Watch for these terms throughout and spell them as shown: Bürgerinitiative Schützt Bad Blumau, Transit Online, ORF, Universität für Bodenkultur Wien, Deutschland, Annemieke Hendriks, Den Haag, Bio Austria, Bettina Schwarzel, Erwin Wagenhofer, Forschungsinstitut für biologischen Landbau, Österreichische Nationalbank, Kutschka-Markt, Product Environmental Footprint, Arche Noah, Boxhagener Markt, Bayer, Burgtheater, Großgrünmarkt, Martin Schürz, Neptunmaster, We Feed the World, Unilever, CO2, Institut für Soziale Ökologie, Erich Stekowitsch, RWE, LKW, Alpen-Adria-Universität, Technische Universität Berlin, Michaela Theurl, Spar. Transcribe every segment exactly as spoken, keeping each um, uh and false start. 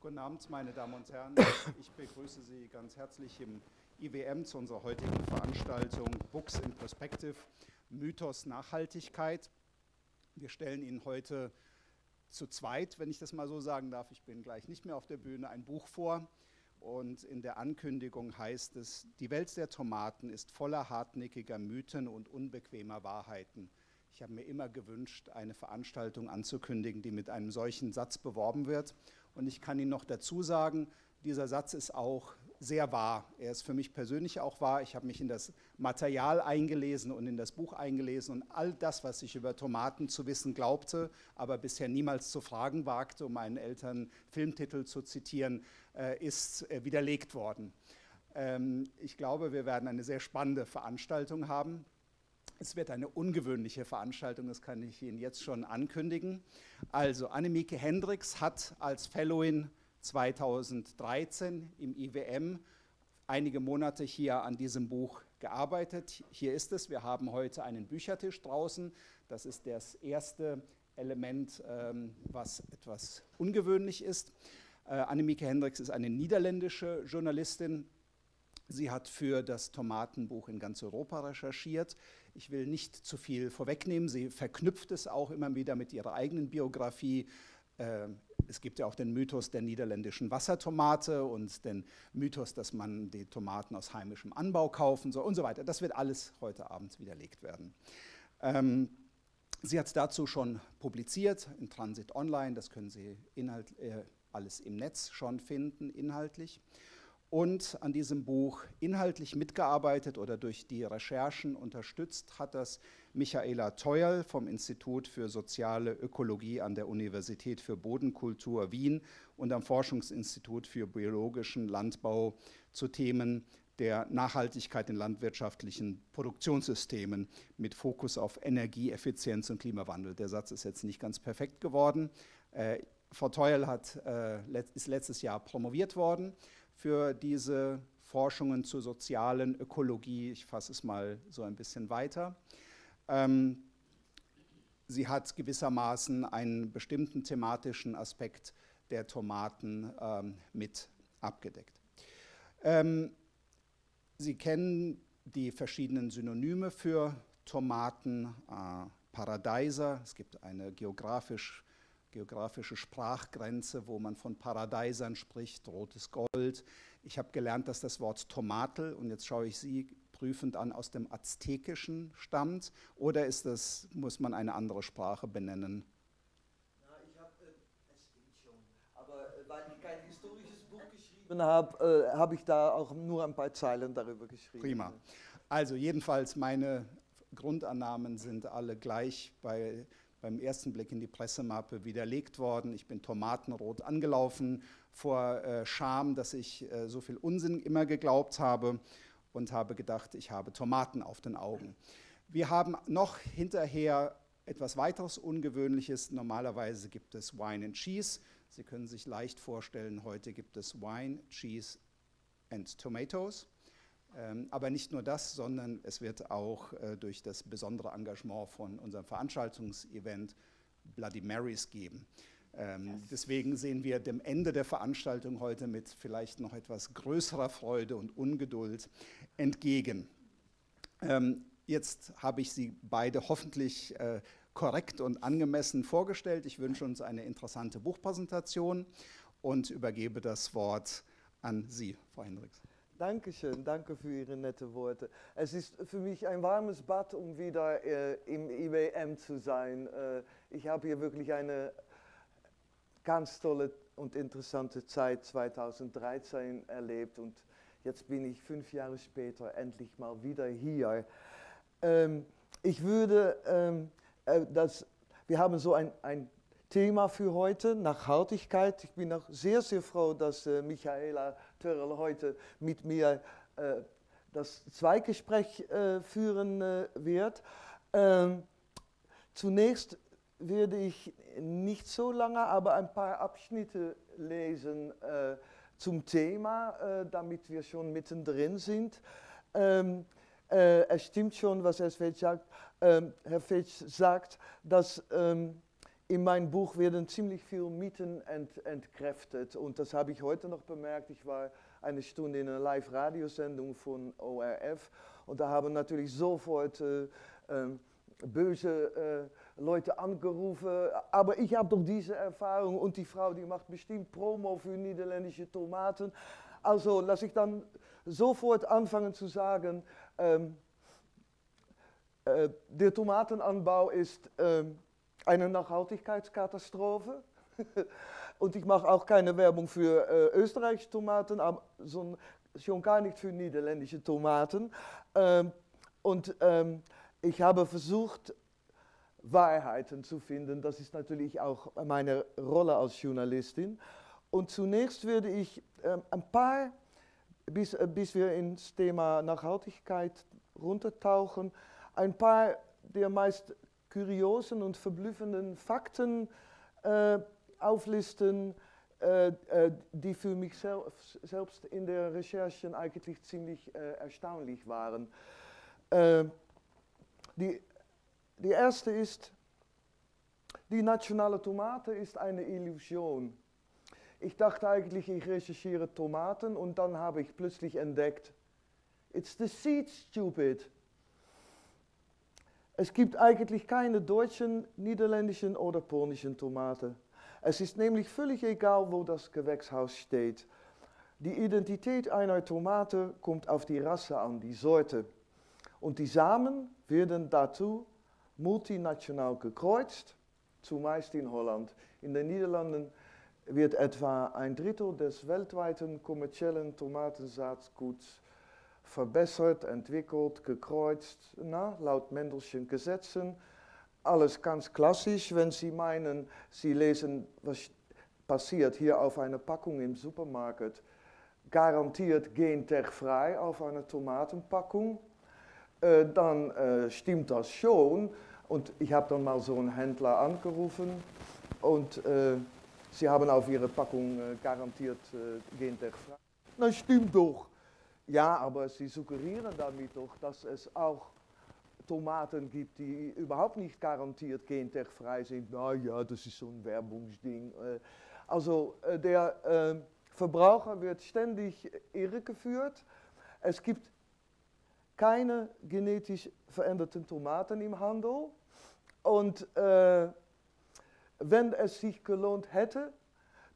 Guten Abend, meine Damen und Herren. Ich begrüße Sie ganz herzlich im I W M zu unserer heutigen Veranstaltung Books in Perspective, Mythos Nachhaltigkeit. Wir stellen Ihnen heute zu zweit, wenn ich das mal so sagen darf, ich bin gleich nicht mehr auf der Bühne, ein Buch vor. Und in der Ankündigung heißt es, die Welt der Tomaten ist voller hartnäckiger Mythen und unbequemer Wahrheiten. Ich habe mir immer gewünscht, eine Veranstaltung anzukündigen, die mit einem solchen Satz beworben wird. Und ich kann Ihnen noch dazu sagen, dieser Satz ist auch sehr wahr. Er ist für mich persönlich auch wahr. Ich habe mich in das Material eingelesen und in das Buch eingelesen und all das, was ich über Tomaten zu wissen glaubte, aber bisher niemals zu fragen wagte, um meinen Eltern Filmtitel zu zitieren, ist widerlegt worden. Ich glaube, wir werden eine sehr spannende Veranstaltung haben. Es wird eine ungewöhnliche Veranstaltung, das kann ich Ihnen jetzt schon ankündigen. Also Annemieke Hendriks hat als Fellowin zweitausenddreizehn im I W M einige Monate hier an diesem Buch gearbeitet. Hier ist es, wir haben heute einen Büchertisch draußen. Das ist das erste Element, was etwas ungewöhnlich ist. Annemieke Hendriks ist eine niederländische Journalistin. Sie hat für das Tomatenbuch in ganz Europa recherchiert. Ich will nicht zu viel vorwegnehmen. Sie verknüpft es auch immer wieder mit ihrer eigenen Biografie. Es gibt ja auch den Mythos der niederländischen Wassertomate und den Mythos, dass man die Tomaten aus heimischem Anbau kaufen soll und so weiter. Das wird alles heute Abend widerlegt werden. Ähm, sie hat dazu schon publiziert in Transit Online. Das können Sie inhalt, äh, alles im Netz schon finden, inhaltlich. Und an diesem Buch inhaltlich mitgearbeitet oder durch die Recherchen unterstützt hat das Michaela Theurl vom Institut für Soziale Ökologie an der Universität für Bodenkultur Wien und am Forschungsinstitut für biologischen Landbau zu Themen der Nachhaltigkeit in landwirtschaftlichen Produktionssystemen mit Fokus auf Energieeffizienz und Klimawandel. Der Satz ist jetzt nicht ganz perfekt geworden. Äh, Frau Theurl hat, äh, let- ist letztes Jahr promoviert worden für diese Forschungen zur sozialen Ökologie. Ich fasse es mal so ein bisschen weiter. Ähm, sie hat gewissermaßen einen bestimmten thematischen Aspekt der Tomaten ähm, mit abgedeckt. Ähm, sie kennen die verschiedenen Synonyme für Tomaten, äh, Paradeiser. Es gibt eine geografisch geografische Sprachgrenze, wo man von Paradeisern spricht, rotes Gold. Ich habe gelernt, dass das Wort Tomatel, und jetzt schaue ich Sie prüfend an, aus dem Aztekischen stammt, oder ist das, muss man eine andere Sprache benennen? Ja, ich habe, es stimmt schon, aber weil ich kein historisches Buch geschrieben habe, äh, habe ich da auch nur ein paar Zeilen darüber geschrieben. Prima. Also jedenfalls, meine Grundannahmen sind alle gleich bei beim ersten Blick in die Pressemappe widerlegt worden. Ich bin tomatenrot angelaufen vor äh, Scham, dass ich äh, so viel Unsinn immer geglaubt habe und habe gedacht, ich habe Tomaten auf den Augen. Wir haben noch hinterher etwas weiteres Ungewöhnliches. Normalerweise gibt es Wine and Cheese. Sie können sich leicht vorstellen, heute gibt es Wine, Cheese and Tomatoes. Aber nicht nur das, sondern es wird auch äh, durch das besondere Engagement von unserem Veranstaltungsevent Bloody Marys geben. Ähm, deswegen sehen wir dem Ende der Veranstaltung heute mit vielleicht noch etwas größerer Freude und Ungeduld entgegen. Ähm, jetzt habe ich Sie beide hoffentlich äh, korrekt und angemessen vorgestellt. Ich wünsche uns eine interessante Buchpräsentation und übergebe das Wort an Sie, Frau Hendriks. Dankeschön, danke für Ihre nette Worte. Es ist für mich ein warmes Bad, um wieder äh, im I W M zu sein. Äh, ich habe hier wirklich eine ganz tolle und interessante Zeit zweitausenddreizehn erlebt und jetzt bin ich fünf Jahre später endlich mal wieder hier. Ähm, ich würde, ähm, äh, das, wir haben so ein, ein Thema für heute, Nachhaltigkeit. Ich bin auch sehr, sehr froh, dass äh, Michaela Theurl heute mit mir äh, das Zweigespräch äh, führen äh, wird. Ähm, zunächst werde ich nicht so lange, aber ein paar Abschnitte lesen äh, zum Thema, äh, damit wir schon mittendrin sind. Ähm, äh, es stimmt schon, was Herr Fetsch sagt, ähm, Herr Fetsch sagt, dass ähm, In meinem Buch werden ziemlich viele Mythen ent, entkräftet und das habe ich heute noch bemerkt. Ich war eine Stunde in einer Live-Radiosendung von O R F und da haben natürlich sofort äh, äh, böse äh, Leute angerufen, aber ich habe doch diese Erfahrung und die Frau, die macht bestimmt Promo für niederländische Tomaten. Also lasse ich dann sofort anfangen zu sagen, ähm, äh, der Tomatenanbau ist ähm, eine Nachhaltigkeitskatastrophe und ich mache auch keine Werbung für äh, österreichische Tomaten, aber so, schon gar nicht für niederländische Tomaten. Ähm, und ähm, ich habe versucht, Wahrheiten zu finden. Das ist natürlich auch meine Rolle als Journalistin. Und zunächst würde ich ähm, ein paar, bis, äh, bis wir ins Thema Nachhaltigkeit runtertauchen, ein paar der meist kuriosen und verblüffenden Fakten äh, auflisten, äh, äh, die für mich selbst, selbst in der Recherche eigentlich ziemlich äh, erstaunlich waren. Äh, die, die erste ist, die nationale Tomate ist eine Illusion. Ich dachte eigentlich, ich recherchiere Tomaten und dann habe ich plötzlich entdeckt, it's the seed, stupid. Es gibt eigentlich keine deutschen, niederländischen oder polnischen Tomaten. Es ist nämlich völlig egal, wo das Gewächshaus steht. Die Identität einer Tomate kommt auf die Rasse an, die Sorte. Und die Samen werden dazu multinational gekreuzt, zumeist in Holland. In den Niederlanden wird etwa ein Drittel des weltweiten kommerziellen Tomatensaatguts verbessert, entwickelt, gekreuzt, na, laut Mendelschen Gesetzen. Alles ganz klassisch, wenn Sie meinen, Sie lesen, was passiert hier auf einer Packung im Supermarkt, garantiert gentechfrei auf einer Tomatenpackung, äh, dann äh, stimmt das schon. Und ich habe dann mal so einen Händler angerufen und äh, Sie haben auf Ihre Packung äh, garantiert äh, gentechfrei. Na, stimmt doch. Ja, aber Sie suggerieren damit doch, dass es auch Tomaten gibt, die überhaupt nicht garantiert gentechfrei sind. Na ja, das ist so ein Werbungsding. Also der Verbraucher wird ständig irregeführt. Es gibt keine genetisch veränderten Tomaten im Handel. Und äh, wenn es sich gelohnt hätte,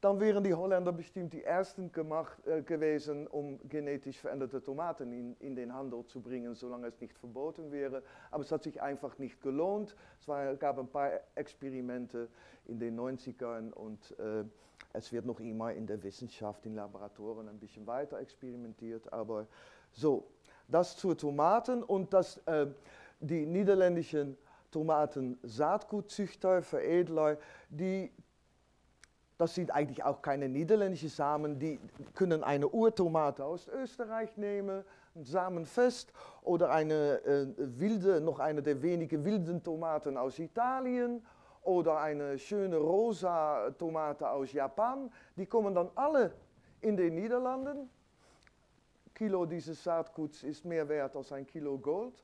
dann wären die Holländer bestimmt die ersten gemacht, äh, gewesen, um genetisch veränderte Tomaten in, in den Handel zu bringen, solange es nicht verboten wäre. Aber es hat sich einfach nicht gelohnt. Es war, gab ein paar Experimente in den neunzigern und äh, es wird noch immer in der Wissenschaft, in Laboratorien ein bisschen weiter experimentiert. Aber so, das zu Tomaten und dass äh, die niederländischen Tomaten-Saatgutzüchter, Veredler, die das sind eigentlich auch keine niederländischen Samen, die können eine Urtomate aus Österreich nehmen, ein Samenfest oder eine äh, wilde, noch eine der wenigen wilden Tomaten aus Italien oder eine schöne rosa Tomate aus Japan. Die kommen dann alle in den Niederlanden. Kilo dieses Saatguts ist mehr wert als ein Kilo Gold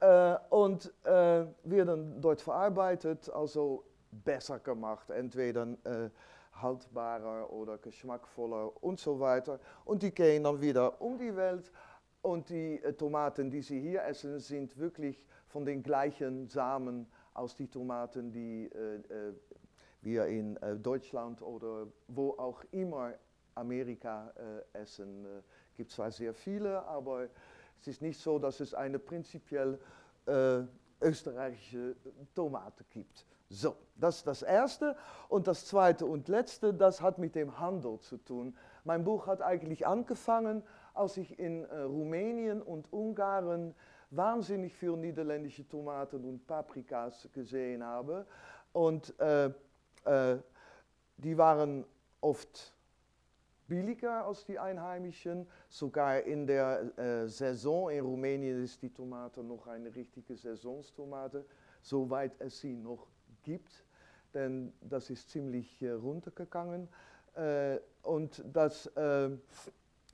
äh, und äh, werden dort verarbeitet, also besser gemacht, entweder äh, haltbarer oder geschmackvoller und so weiter. Und die gehen dann wieder um die Welt und die äh, Tomaten, die Sie hier essen, sind wirklich von den gleichen Samen als die Tomaten, die äh, äh, wir in äh, Deutschland oder wo auch immer Amerika äh, essen. Es äh, gibt zwar sehr viele, aber es ist nicht so, dass es eine prinzipiell äh, österreichische Tomate gibt. So, das ist das Erste. Und das Zweite und Letzte, das hat mit dem Handel zu tun. Mein Buch hat eigentlich angefangen, als ich in äh, Rumänien und Ungarn wahnsinnig viele niederländische Tomaten und Paprikas gesehen habe. Und äh, äh, die waren oft billiger als die einheimischen. Sogar in der äh, Saison in Rumänien ist die Tomate noch eine richtige Saisonstomate, soweit es sie noch gibt. Gibt, denn das ist ziemlich äh, runtergegangen äh, und das, äh,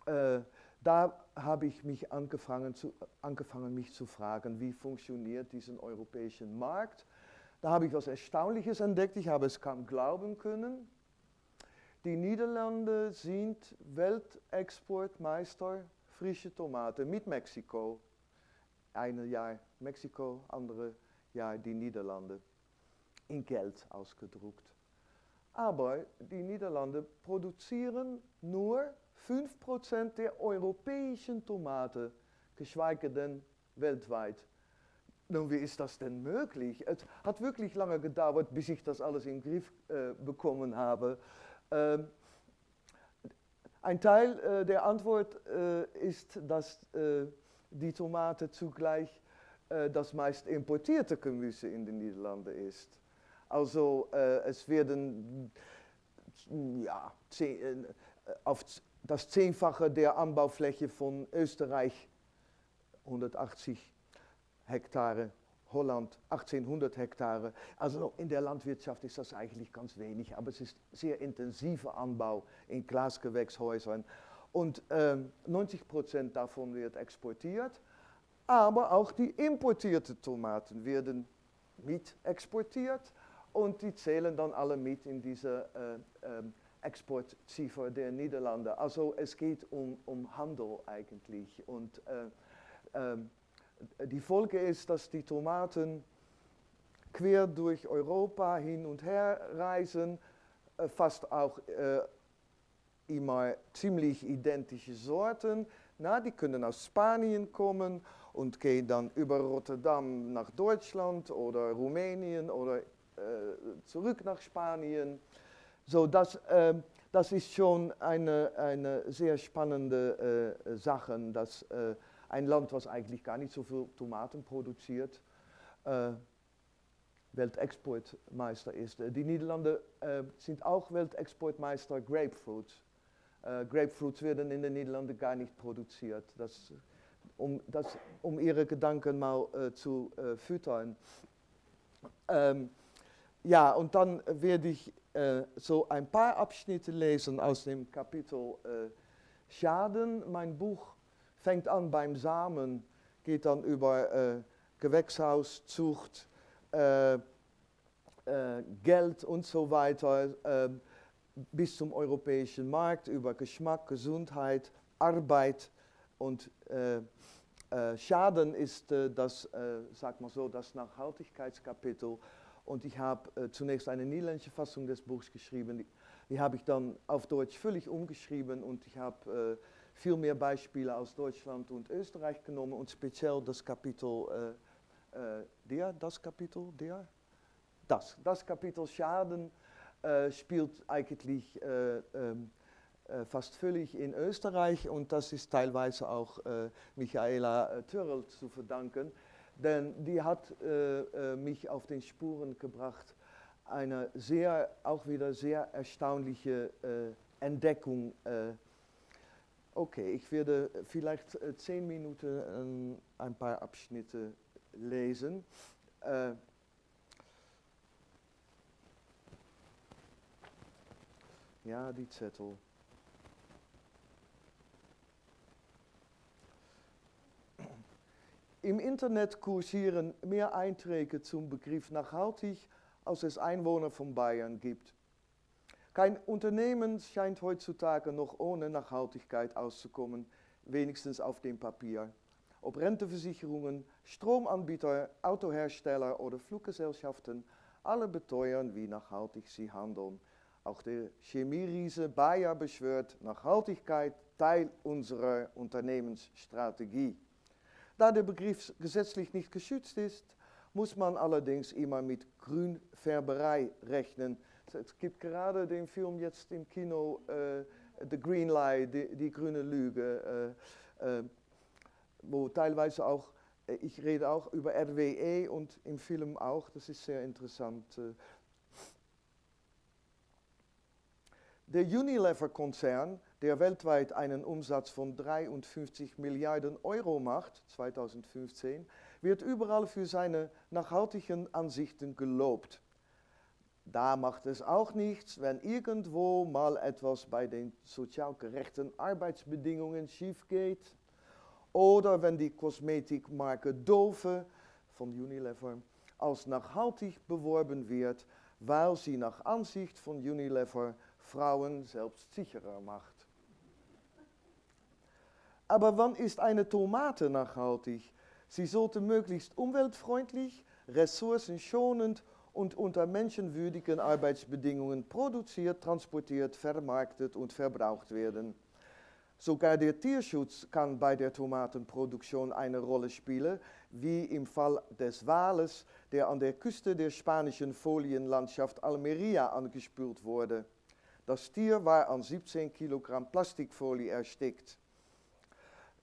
äh, da habe ich mich angefangen, zu, angefangen mich zu fragen, wie funktioniert diesen europäischen Markt. Da habe ich was Erstaunliches entdeckt, ich habe es kaum glauben können. Die Niederlande sind Weltexportmeister frische Tomaten mit Mexiko. Ein Jahr Mexiko, andere Jahr die Niederlande. In Geld ausgedruckt. Aber die Niederlande produzieren nur fünf Prozent der europäischen Tomaten, geschweige denn weltweit. Nun, wie ist das denn möglich? Es hat wirklich lange gedauert, bis ich das alles im Griff äh, bekommen habe. Ähm, ein Teil äh, der Antwort äh, ist, dass äh, die Tomate zugleich äh, das meist importierte Gemüse in den Niederlanden ist. Also äh, es werden ja, zehn, äh, auf das Zehnfache der Anbaufläche von Österreich, hundertachtzig Hektare, Holland achtzehnhundert Hektare. Also in der Landwirtschaft ist das eigentlich ganz wenig, aber es ist sehr intensiver Anbau in Glasgewächshäusern. Und äh, neunzig Prozent davon wird exportiert, aber auch die importierten Tomaten werden mit exportiert. Und die zählen dann alle mit in diese äh, äh, Exportziffer der Niederlande. Also es geht um, um Handel eigentlich. Und äh, äh, die Folge ist, dass die Tomaten quer durch Europa hin und her reisen, äh, fast auch äh, immer ziemlich identische Sorten. Na, die können aus Spanien kommen und gehen dann über Rotterdam nach Deutschland oder Rumänien oder zurück nach Spanien. So, das, äh, das ist schon eine, eine sehr spannende äh, Sache, dass äh, ein Land, was eigentlich gar nicht so viel Tomaten produziert, äh, Weltexportmeister ist. Die Niederlande äh, sind auch Weltexportmeister Grapefruits. Äh, Grapefruits werden in den Niederlanden gar nicht produziert, das, um, das, um ihre Gedanken mal äh, zu äh, füttern. Ähm, Ja, und dann werde ich äh, so ein paar Abschnitte lesen aus dem Kapitel äh, Schaden. Mein Buch fängt an beim Samen, geht dann über äh, Gewächshauszucht, äh, äh, Geld und so weiter, äh, bis zum europäischen Markt, über Geschmack, Gesundheit, Arbeit und äh, äh, Schaden ist äh, das, äh, sag mal so, das Nachhaltigkeitskapitel. Und ich habe äh, zunächst eine niederländische Fassung des Buchs geschrieben, die, die habe ich dann auf Deutsch völlig umgeschrieben und ich habe äh, viel mehr Beispiele aus Deutschland und Österreich genommen und speziell das Kapitel, äh, äh, der, das Kapitel, der, das, das Kapitel Schaden äh, spielt eigentlich äh, äh, fast völlig in Österreich und das ist teilweise auch äh, Michaela Theurl zu verdanken. Denn die hat äh, mich auf den Spuren gebracht, eine sehr, auch wieder sehr erstaunliche äh, Entdeckung. Äh okay, ich werde vielleicht äh, zehn Minuten äh, ein paar Abschnitte lesen. Äh ja, die Zettel. Im Internet kursieren mehr Einträge zum Begriff nachhaltig, als es Einwohner von Bayern gibt. Kein Unternehmen scheint heutzutage noch ohne Nachhaltigkeit auszukommen, wenigstens auf dem Papier. Ob Rentenversicherungen, Stromanbieter, Autohersteller oder Fluggesellschaften, alle beteuern, wie nachhaltig sie handeln. Auch der Chemieriese Bayer beschwört Nachhaltigkeit Teil unserer Unternehmensstrategie. Da der Begriff gesetzlich nicht geschützt ist, muss man allerdings immer mit Grünfärberei rechnen. Es gibt gerade den Film jetzt im Kino, äh, The Green Lie, die, die grüne Lüge, äh, äh, wo teilweise auch, äh, ich rede auch über R W E und im Film auch, das ist sehr interessant. Äh. Der Unilever-Konzern, der weltweit einen Umsatz von dreiundfünfzig Milliarden Euro macht, zweitausendfünfzehn, wird überall für seine nachhaltigen Ansichten gelobt. Da macht es auch nichts, wenn irgendwo mal etwas bei den sozial gerechten Arbeitsbedingungen schief geht oder wenn die Kosmetikmarke Dove von Unilever als nachhaltig beworben wird, weil sie nach Ansicht von Unilever Frauen selbstsicherer macht. Aber wann ist eine Tomate nachhaltig? Sie sollte möglichst umweltfreundlich, ressourcenschonend und unter menschenwürdigen Arbeitsbedingungen produziert, transportiert, vermarktet und verbraucht werden. Sogar der Tierschutz kann bei der Tomatenproduktion eine Rolle spielen, wie im Fall des Wales, der an der Küste der spanischen Folienlandschaft Almeria angespült wurde. Das Tier war an siebzehn Kilogramm Plastikfolie erstickt.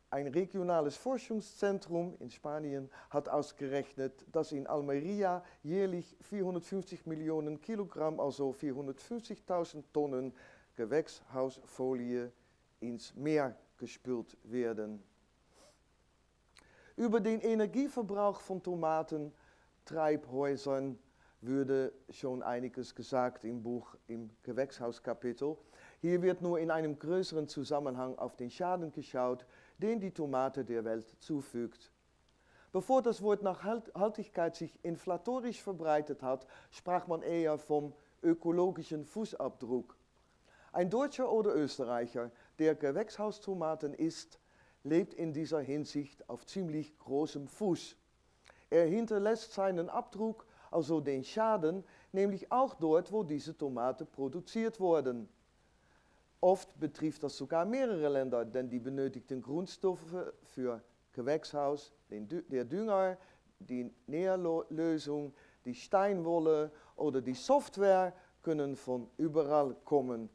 Ein regionales Forschungszentrum in Spanien hat ausgerechnet, dass in Almeria jährlich vierhundertfünfzig Millionen Kilogramm, also vierhundertfünfzigtausend Tonnen Gewächshausfolie ins Meer gespült werden. Über den Energieverbrauch von Tomaten, Treibhäusern würde schon einiges gesagt im Buch, im Gewächshauskapitel. Hier wird nur in einem größeren Zusammenhang auf den Schaden geschaut, den die Tomate der Welt zufügt. Bevor das Wort Nachhaltigkeit sich inflatorisch verbreitet hat, sprach man eher vom ökologischen Fußabdruck. Ein Deutscher oder Österreicher, der Gewächshaustomaten isst, lebt in dieser Hinsicht auf ziemlich großem Fuß. Er hinterlässt seinen Abdruck, also den Schaden, nämlich auch dort, wo diese Tomaten produziert wurden. Oft betrifft das sogar mehrere Länder, denn die benötigten Grundstoffe für Gewächshaus, den, der Dünger, die Nährlösung, die Steinwolle oder die Software können von überall kommen.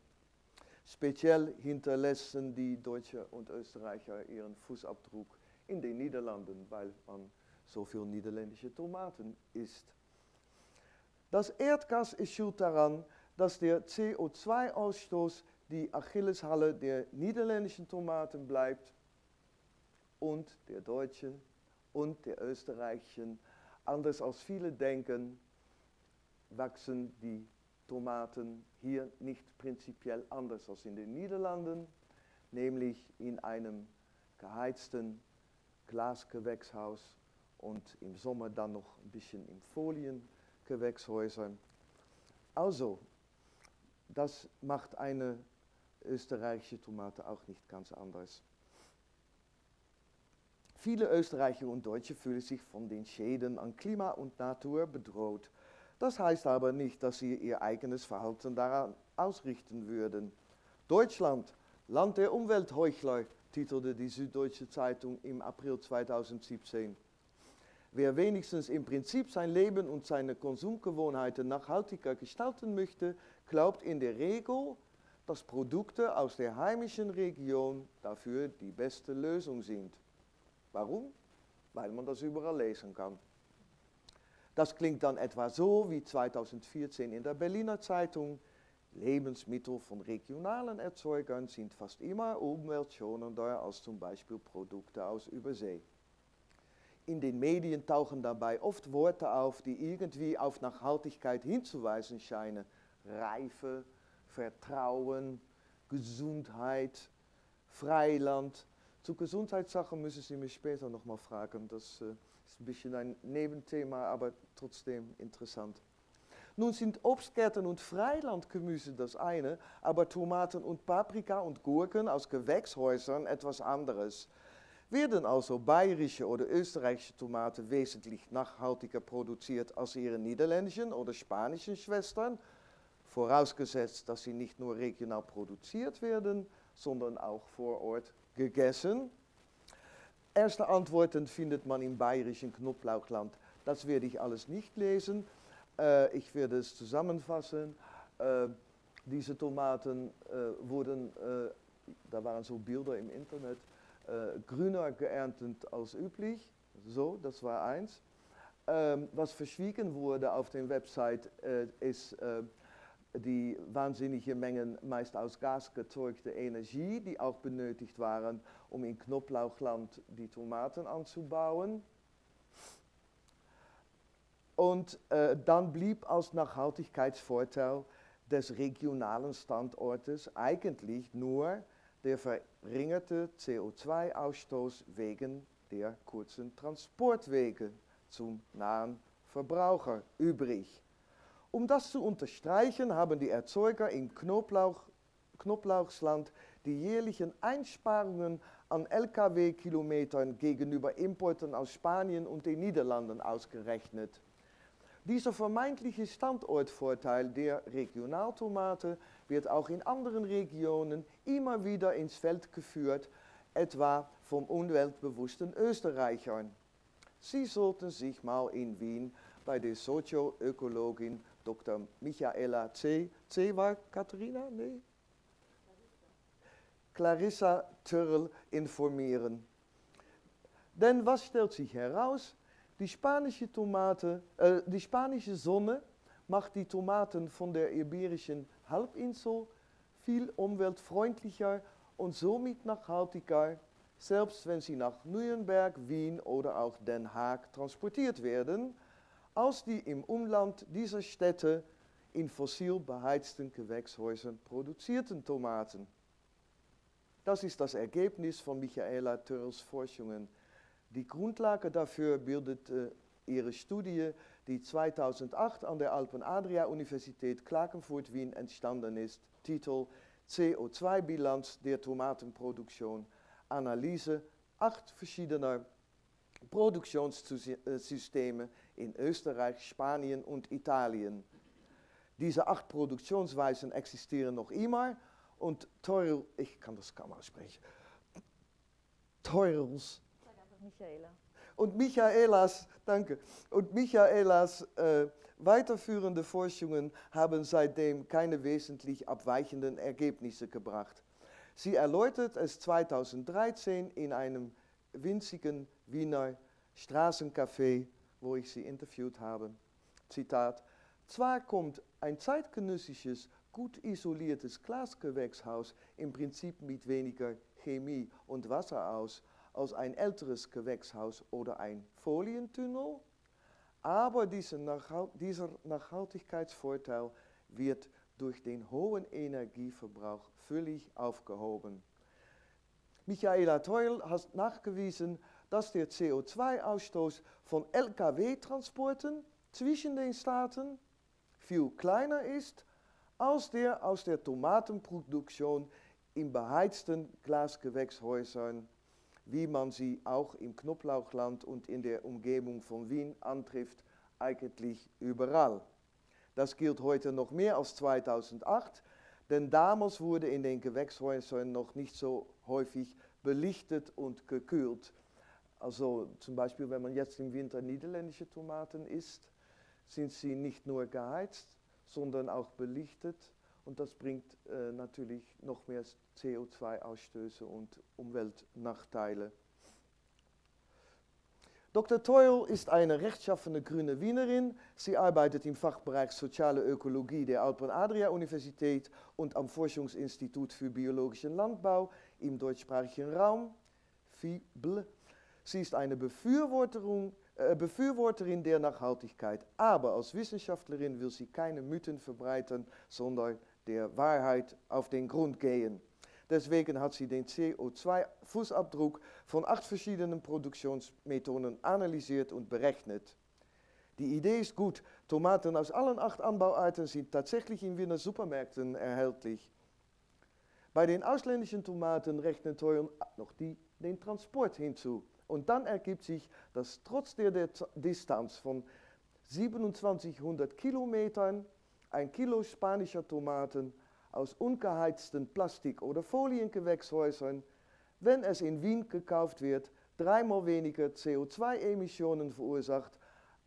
Speziell hinterlassen die Deutschen und Österreicher ihren Fußabdruck in den Niederlanden, weil man so viel niederländische Tomaten isst. Das Erdgas ist schuld daran, dass der C O zwei Ausstoß die Achilleshalle der niederländischen Tomaten bleibt und der deutschen und der österreichischen. Anders als viele denken, wachsen die Tomaten hier nicht prinzipiell anders als in den Niederlanden, nämlich in einem geheizten Glasgewächshaus und im Sommer dann noch ein bisschen in Foliengewächshäusern. Also, das macht eine österreichische Tomate auch nicht ganz anders. Viele Österreicher und Deutsche fühlen sich von den Schäden an Klima und Natur bedroht. Das heißt aber nicht, dass sie ihr eigenes Verhalten daran ausrichten würden. Deutschland, Land der Umweltheuchler, titelte die Süddeutsche Zeitung im April zweitausendsiebzehn. Wer wenigstens im Prinzip sein Leben und seine Konsumgewohnheiten nachhaltiger gestalten möchte, glaubt in der Regel, dass Produkte aus der heimischen Region dafür die beste Lösung sind. Warum? Weil man das überall lesen kann. Das klingt dann etwa so wie zweitausendvierzehn in der Berliner Zeitung. Lebensmittel von regionalen Erzeugern sind fast immer umweltschonender als zum Beispiel Produkte aus Übersee. In den Medien tauchen dabei oft Worte auf, die irgendwie auf Nachhaltigkeit hinzuweisen scheinen. Reife, Vertrauen, Gesundheit, Freiland. Zu Gesundheitssachen müssen Sie mich später nochmal fragen, das äh, ist ein bisschen ein Nebenthema, aber trotzdem interessant. Nun sind Obstgärten und Freilandgemüse das eine, aber Tomaten und Paprika und Gurken aus Gewächshäusern etwas anderes. Werden also bayerische oder österreichische Tomaten wesentlich nachhaltiger produziert als ihre niederländischen oder spanischen Schwestern, vorausgesetzt, dass sie nicht nur regional produziert werden, sondern auch vor Ort gegessen? Erste Antworten findet man im bayerischen Knoblauchland. Das werde ich alles nicht lesen. Äh, ich werde es zusammenfassen. Äh, diese Tomaten äh, wurden, äh, da waren so Bilder im Internet, Äh, grüner geerntet als üblich, so, das war eins. Ähm, was verschwiegen wurde auf der Website äh, ist äh, die wahnsinnige Mengen meist aus Gas erzeugte Energie, die auch benötigt waren, um in Knoblauchland die Tomaten anzubauen. Und äh, dann blieb als Nachhaltigkeitsvorteil des regionalen Standortes eigentlich nur der verringerte C O zwei Ausstoß wegen der kurzen Transportwege zum nahen Verbraucher übrig. Um das zu unterstreichen, haben die Erzeuger im Knoblauch, Knoblauchsland die jährlichen Einsparungen an L K W-Kilometern gegenüber Importen aus Spanien und den Niederlanden ausgerechnet. Dieser vermeintliche Standortvorteil der Regionaltomate wird auch in anderen Regionen immer wieder ins Feld geführt, etwa vom umweltbewussten Österreichern. Sie sollten sich mal in Wien bei der Sozioökologin Doktor Michaela C. C. war Katharina? Nee. Clarissa Theurl informieren. Denn was stellt sich heraus? Die spanische, Tomate, äh, die spanische Sonne macht die Tomaten von der iberischen Halbinsel viel umweltfreundlicher und somit nachhaltiger, selbst wenn sie nach Nürnberg, Wien oder auch Den Haag transportiert werden, als die im Umland dieser Städte in fossil beheizten Gewächshäusern produzierten Tomaten. Das ist das Ergebnis von Michaela Theurls Forschungen. Die Grundlage dafür bildet äh, ihre Studie, die zweitausendacht an der Alpen-Adria-Universität Klagenfurt-Wien entstanden ist. Titel C O zwei Bilanz der Tomatenproduktion. Analyse acht verschiedener Produktionssysteme in Österreich, Spanien und Italien. Diese acht Produktionsweisen existieren noch immer. Und Theurl, ich kann das kaum aussprechen, Theurls Michaela. und Michaelas, danke, und Michaelas äh, weiterführende Forschungen haben seitdem keine wesentlich abweichenden Ergebnisse gebracht. Sie erläutert es zweitausenddreizehn in einem winzigen Wiener Straßencafé, wo ich sie interviewt habe. Zitat: Zwar kommt ein zeitgenössisches, gut isoliertes Glasgewächshaus im Prinzip mit weniger Chemie und Wasser aus als ein älteres Gewächshaus oder ein Folientunnel, aber dieser Nachhaltigkeitsvorteil wird durch den hohen Energieverbrauch völlig aufgehoben. Michaela Theurl hat nachgewiesen, dass der C O zwei Ausstoß von L K W-Transporten zwischen den Staaten viel kleiner ist als der aus der Tomatenproduktion in beheizten Glasgewächshäusern, wie man sie auch im Knoblauchland und in der Umgebung von Wien antrifft, eigentlich überall. Das gilt heute noch mehr als zweitausendacht, denn damals wurde in den Gewächshäusern noch nicht so häufig belichtet und gekühlt. Also zum Beispiel, wenn man jetzt im Winter niederländische Tomaten isst, sind sie nicht nur geheizt, sondern auch belichtet, und das bringt äh, natürlich noch mehr C O zwei Ausstöße und Umweltnachteile. Doktor Theurl ist eine rechtschaffene grüne Wienerin. Sie arbeitet im Fachbereich Soziale Ökologie der Alpen-Adria-Universität und am Forschungsinstitut für biologischen Landbau im deutschsprachigen Raum, F I B L. Sie ist eine Befürworterin Befürworterin der Nachhaltigkeit, aber als Wissenschaftlerin will sie keine Mythen verbreiten, sondern der Wahrheit auf den Grund gehen. Deswegen hat sie den C O zwei Fußabdruck von acht verschiedenen Produktionsmethoden analysiert und berechnet. Die Idee ist gut, Tomaten aus allen acht Anbauarten sind tatsächlich in Wiener Supermärkten erhältlich. Bei den ausländischen Tomaten rechnet Theurl noch die, den Transport hinzu. Und dann ergibt sich, dass trotz der Det- Distanz von siebenundzwanzighundert Kilometern ein Kilo spanischer Tomaten aus ungeheizten Plastik- oder Foliengewächshäusern, wenn es in Wien gekauft wird, dreimal weniger C O zwei Emissionen verursacht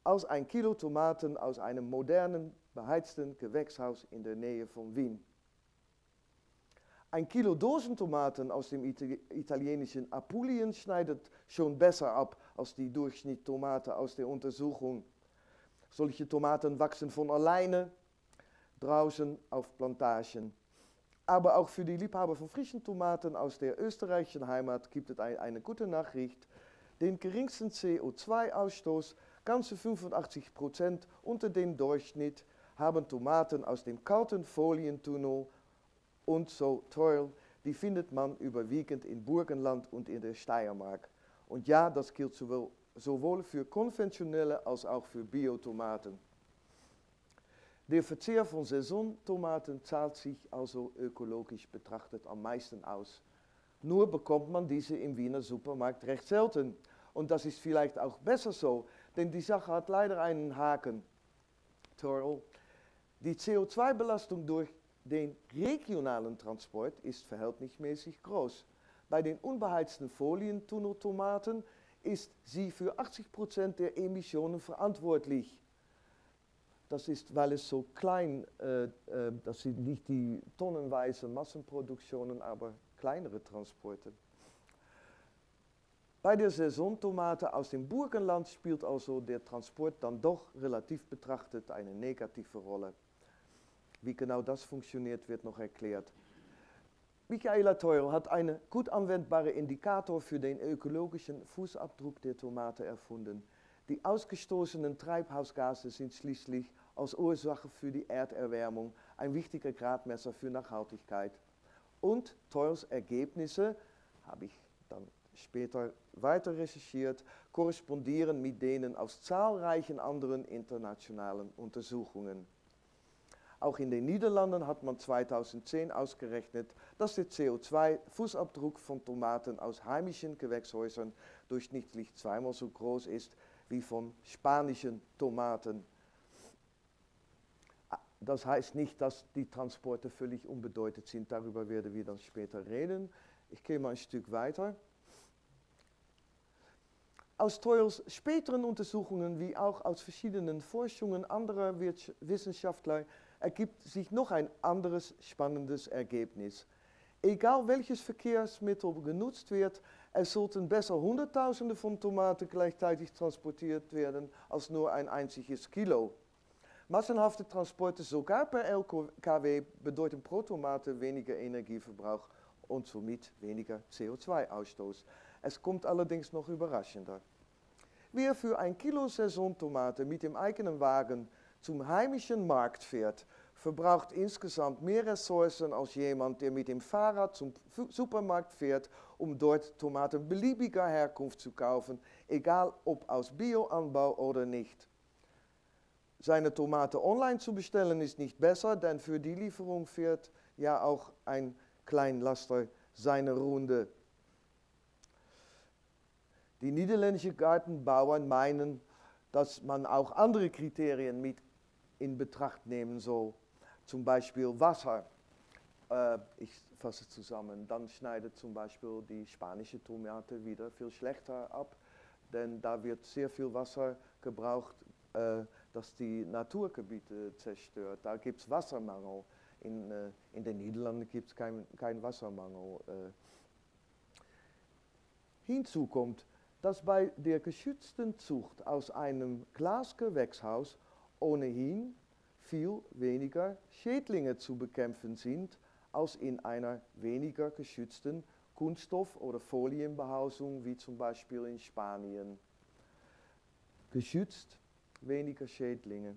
als ein Kilo Tomaten aus einem modernen, beheizten Gewächshaus in der Nähe von Wien. Ein Kilo Dosentomaten aus dem Itali- italienischen Apulien schneidet schon besser ab als die Durchschnittstomate aus der Untersuchung. Solche Tomaten wachsen von alleine draußen auf Plantagen. Aber auch für die Liebhaber von frischen Tomaten aus der österreichischen Heimat gibt es eine gute Nachricht. Den geringsten C O zwei Ausstoß, ganze fünfundachtzig Prozent unter dem Durchschnitt, haben Tomaten aus dem kalten Folientunnel. Und so Theurl, die findet man überwiegend in Burgenland und in der Steiermark. Und ja, das gilt sowohl sowohl für konventionelle als auch für Biotomaten. Der Verzehr von Saisontomaten zahlt sich also ökologisch betrachtet am meisten aus. Nur bekommt man diese im Wiener Supermarkt recht selten. Und das ist vielleicht auch besser so, denn die Sache hat leider einen Haken. Theurl. Die C O zwei Belastung durch den regionalen Transport ist verhältnismäßig groß. Bei den unbeheizten Folientunneltomaten ist sie für achtzig Prozent der Emissionen verantwortlich. Das ist, weil es so klein, äh, äh, das sind nicht die tonnenweise Massenproduktionen, aber kleinere Transporte. Bei der Saisontomate aus dem Burgenland spielt also der Transport dann doch relativ betrachtet eine negative Rolle. Wie genau das funktioniert, wird noch erklärt. Michaela Theurl hat einen gut anwendbaren Indikator für den ökologischen Fußabdruck der Tomate erfunden. Die ausgestoßenen Treibhausgase sind schließlich als Ursache für die Erderwärmung ein wichtiger Gradmesser für Nachhaltigkeit. Und Theurls Ergebnisse, habe ich dann später weiter recherchiert, korrespondieren mit denen aus zahlreichen anderen internationalen Untersuchungen. Auch in den Niederlanden hat man zweitausendzehn ausgerechnet, dass der C O zwei Fußabdruck von Tomaten aus heimischen Gewächshäusern durchschnittlich zweimal so groß ist wie von spanischen Tomaten. Das heißt nicht, dass die Transporte völlig unbedeutend sind, darüber werden wir dann später reden. Ich gehe mal ein Stück weiter. Aus Theurls späteren Untersuchungen, wie auch aus verschiedenen Forschungen anderer Wissenschaftler, ergibt sich noch ein anderes spannendes Ergebnis. Egal welches Verkehrsmittel genutzt wird, es sollten besser Hunderttausende von Tomaten gleichzeitig transportiert werden, als nur ein einziges Kilo. Massenhafte Transporte sogar per L K W bedeuten pro Tomate weniger Energieverbrauch und somit weniger C O zwei Ausstoß. Es kommt allerdings noch überraschender. Wer für ein Kilo Saisontomate mit dem eigenen Wagen zum heimischen Markt fährt, verbraucht insgesamt mehr Ressourcen als jemand, der mit dem Fahrrad zum Supermarkt fährt, um dort Tomaten beliebiger Herkunft zu kaufen, egal ob aus Bioanbau oder nicht. Seine Tomate online zu bestellen ist nicht besser, denn für die Lieferung fährt ja auch ein Kleinlaster seine Runde. Die niederländischen Gartenbauern meinen, dass man auch andere Kriterien mit in Betracht nehmen soll, zum Beispiel Wasser. Äh, ich fasse zusammen, dann schneidet zum Beispiel die spanische Tomate wieder viel schlechter ab, denn da wird sehr viel Wasser gebraucht, äh, das die Naturgebiete zerstört. Da gibt es Wassermangel. In, äh, in den Niederlanden gibt es keinen kein Wassermangel. Äh. Hinzu kommt, dass bei der geschützten Zucht aus einem Glasgewächshaus ohnehin viel weniger Schädlinge zu bekämpfen sind, als in einer weniger geschützten Kunststoff- oder Folienbehausung, wie zum Beispiel in Spanien. Geschützt, weniger Schädlinge.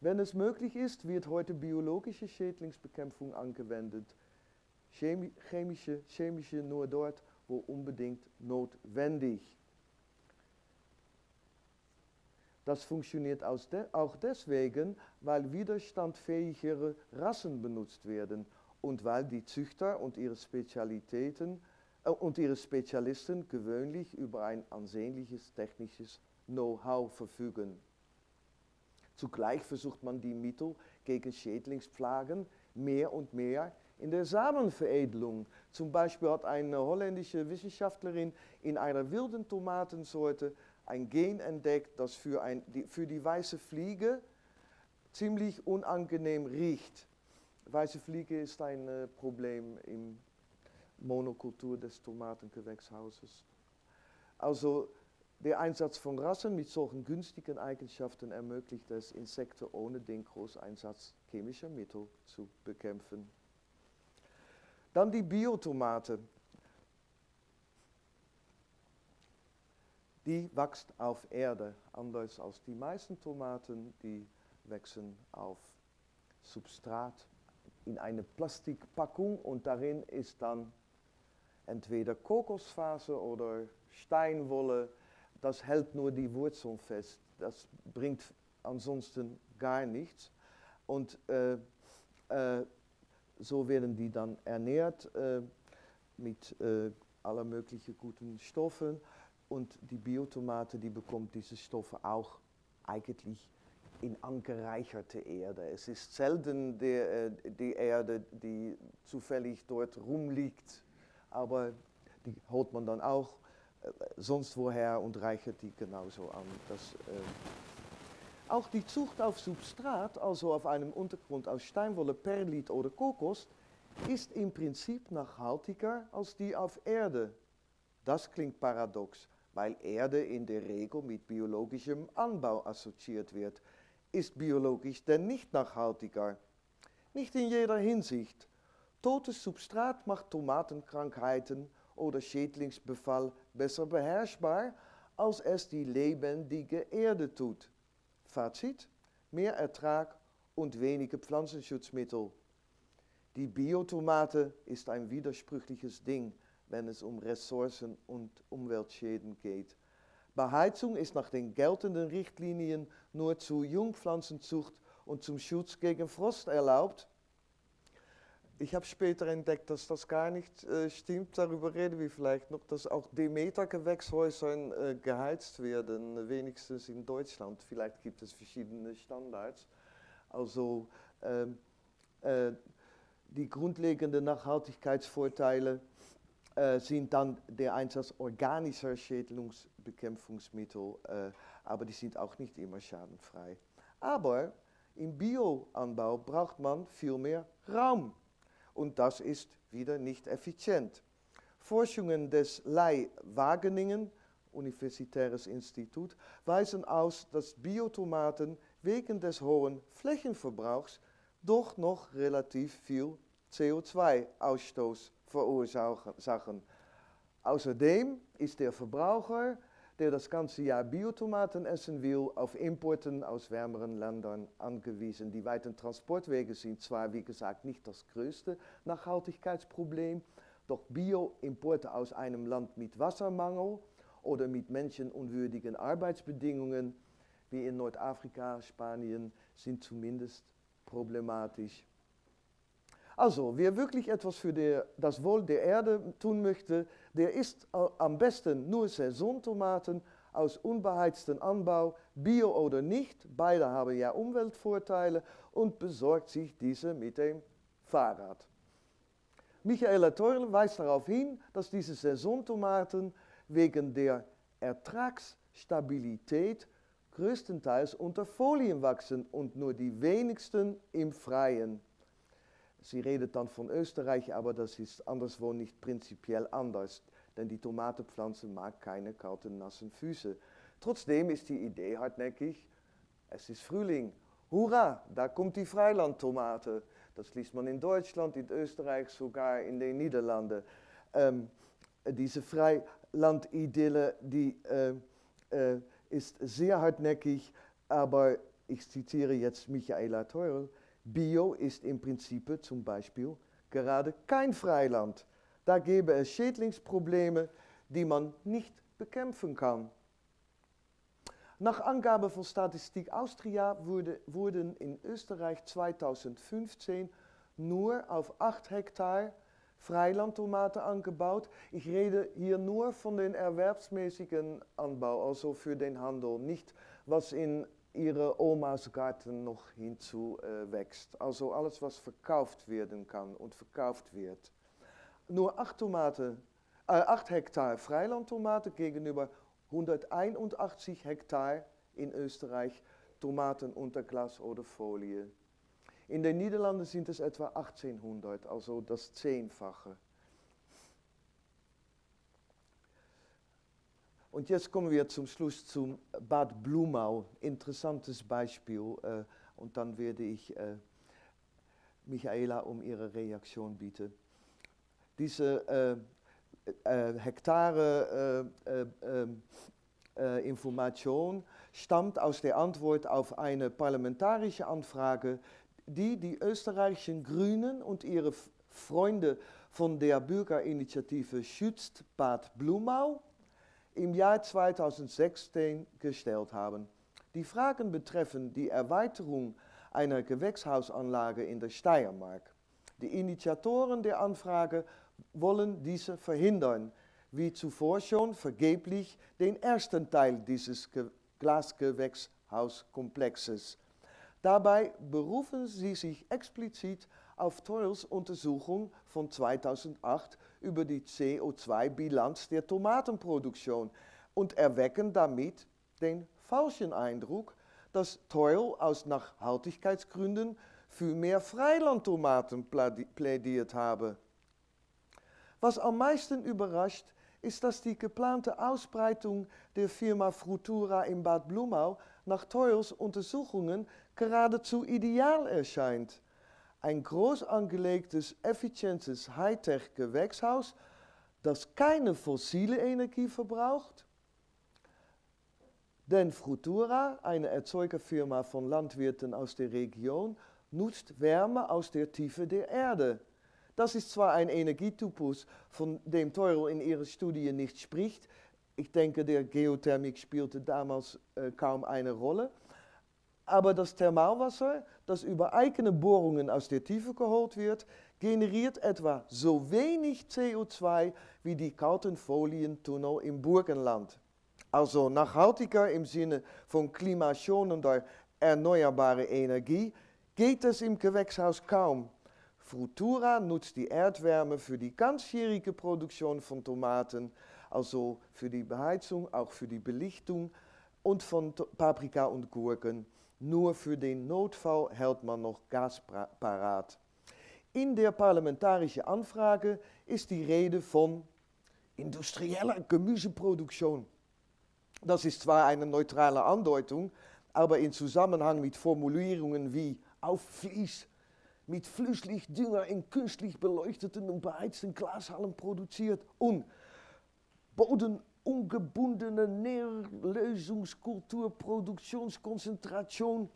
Wenn es möglich ist, wird heute biologische Schädlingsbekämpfung angewendet. Chemische, chemische nur dort, wo unbedingt notwendig. Das funktioniert auch deswegen, weil widerstandsfähigere Rassen benutzt werden und weil die Züchter und ihre Spezialitäten äh, und ihre Spezialisten gewöhnlich über ein ansehnliches technisches Know-how verfügen. Zugleich versucht man die Mittel gegen Schädlingsplagen mehr und mehr in der Samenveredelung. Zum Beispiel hat eine holländische Wissenschaftlerin in einer wilden Tomatensorte ein Gen entdeckt, das für, ein, die, für die weiße Fliege ziemlich unangenehm riecht. Weiße Fliege ist ein äh, Problem in Monokultur des Tomatengewächshauses. Also der Einsatz von Rassen mit solchen günstigen Eigenschaften ermöglicht es, Insekten ohne den Großeinsatz chemischer Mittel zu bekämpfen. Dann die Biotomate. Die wächst auf Erde, anders als die meisten Tomaten, die wachsen auf Substrat in eine Plastikpackung und darin ist dann entweder Kokosfaser oder Steinwolle. das hält nur die Wurzeln fest. Das bringt ansonsten gar nichts. Und äh, äh, so werden die dann ernährt äh, mit äh, aller möglichen guten Stoffen. Und die Biotomate, die bekommt diese Stoffe auch eigentlich in angereicherte Erde. Es ist selten die, die Erde, die zufällig dort rumliegt, aber die holt man dann auch sonst woher und reichert die genauso an. Das, äh auch die Zucht auf Substrat, also auf einem Untergrund aus Steinwolle, Perlit oder Kokos, ist im Prinzip nachhaltiger als die auf Erde. Das klingt paradox, weil Erde in der Regel mit biologischem Anbau assoziiert wird. Ist biologisch denn nicht nachhaltiger? Nicht in jeder Hinsicht. Totes Substrat macht Tomatenkrankheiten oder Schädlingsbefall besser beherrschbar, als es die lebendige Erde tut. Fazit: mehr Ertrag und weniger Pflanzenschutzmittel. Die Biotomate ist ein widersprüchliches Ding, wenn es um Ressourcen und Umweltschäden geht. Beheizung ist nach den geltenden Richtlinien nur zur Jungpflanzenzucht und zum Schutz gegen Frost erlaubt. Ich habe später entdeckt, dass das gar nicht äh, stimmt. Darüber reden wir vielleicht noch, dass auch Demeter-Gewächshäusern äh, geheizt werden, wenigstens in Deutschland. Vielleicht gibt es verschiedene Standards. Also äh, äh, die grundlegenden Nachhaltigkeitsvorteile Äh, sind dann der Einsatz organischer Schädlingsbekämpfungsmittel, äh, aber die sind auch nicht immer schadenfrei. Aber im Bioanbau braucht man viel mehr Raum und das ist wieder nicht effizient. Forschungen des L A I Wageningen Universitäres Institut weisen aus, dass Biotomaten wegen des hohen Flächenverbrauchs doch noch relativ viel C O zwei Ausstoß verursachen. Außerdem ist der Verbraucher, der das ganze Jahr Biotomaten essen will, auf Importen aus wärmeren Ländern angewiesen. Die weiten Transportwege sind zwar, wie gesagt, nicht das größte Nachhaltigkeitsproblem, doch Bio-Importe aus einem Land mit Wassermangel oder mit menschenunwürdigen Arbeitsbedingungen, wie in Nordafrika, Spanien, sind zumindest problematisch. Also, wer wirklich etwas für der, das Wohl der Erde tun möchte, der isst am besten nur Saisontomaten aus unbeheiztem Anbau, bio oder nicht, beide haben ja Umweltvorteile, und besorgt sich diese mit dem Fahrrad. Michaela Theurl weist darauf hin, dass diese Saisontomaten wegen der Ertragsstabilität größtenteils unter Folien wachsen und nur die wenigsten im Freien. Sie redet dann von Österreich, aber das ist anderswo nicht prinzipiell anders, denn die Tomatenpflanze mag keine kalten, nassen Füße. Trotzdem ist die Idee hartnäckig, es ist Frühling, hurra, da kommt die Freilandtomate. Das liest man in Deutschland, in Österreich, sogar in den Niederlanden. Ähm, diese Freilandidylle, die äh, äh, ist sehr hartnäckig, aber ich zitiere jetzt Michaela Theurl: Bio ist im Prinzip zum Beispiel gerade kein Freiland. Da gäbe es Schädlingsprobleme, die man nicht bekämpfen kann. Nach Angabe von Statistik Austria wurde, wurden in Österreich zweitausendfünfzehn nur auf acht Hektar Freilandtomaten angebaut. Ich rede hier nur von den erwerbsmäßigen Anbau, also für den Handel, nicht was in ihre Omas Garten noch hinzu äh, wächst. Also alles, was verkauft werden kann und verkauft wird. Nur acht Hektar Freilandtomaten gegenüber hunderteinundachtzig Hektar in Österreich Tomaten unter Glas oder Folie. In den Niederlanden sind es etwa achtzehnhundert, also das Zehnfache. Und jetzt kommen wir zum Schluss zum Bad Blumau. Interessantes Beispiel. Äh, und dann werde ich äh, Michaela um ihre Reaktion bitten. Diese äh, äh, Hektare äh, äh, äh, Information stammt aus der Antwort auf eine parlamentarische Anfrage, die die österreichischen Grünen und ihre Freunde von der Bürgerinitiative Schützt Bad Blumau im Jahr zweitausendsechzehn gestellt haben. Die Fragen betreffen die Erweiterung einer Gewächshausanlage in der Steiermark. Die Initiatoren der Anfrage wollen diese verhindern, wie zuvor schon vergeblich den ersten Teil dieses Glasgewächshauskomplexes. Dabei berufen sie sich explizit auf Theurls Untersuchung von zweitausendacht über die C O zwei Bilanz der Tomatenproduktion und erwecken damit den falschen Eindruck, dass Theurl aus Nachhaltigkeitsgründen für mehr Freilandtomaten plädiert habe. Was am meisten überrascht, ist, dass die geplante Ausbreitung der Firma Frutura in Bad Blumau nach Theurls Untersuchungen geradezu ideal erscheint. Ein groß angelegtes, effizientes Hightech-Gewächshaus, das keine fossile Energie verbraucht. Denn Frutura, eine Erzeugerfirma von Landwirten aus der Region, nutzt Wärme aus der Tiefe der Erde. Das ist zwar ein Energietypus, von dem Theurl in ihrer Studie nicht spricht. Ich denke, der Geothermik spielte damals äh, kaum eine Rolle. Aber das Thermalwasser, das über eigene Bohrungen aus der Tiefe geholt wird, generiert etwa so wenig C O zwei wie die Kaltenfolientunnel im Burgenland. Also nachhaltiger im Sinne von klimaschonender erneuerbare Energie geht es im Gewächshaus kaum. Frutura nutzt die Erdwärme für die ganzjährige Produktion von Tomaten, also für die Beheizung, auch für die Belichtung und von Paprika und Gurken. Nur für den Notfall hält man noch Gas parat. In der parlamentarischen Anfrage ist die Rede von industrieller Gemüseproduktion. Das ist zwar eine neutrale Andeutung, aber in Zusammenhang mit Formulierungen wie auf Vlies, mit Flüssigdünger in künstlich beleuchteten und beheizten Glashallen produziert und Boden ungebundene Nährlösungskulturproduktionskonzentration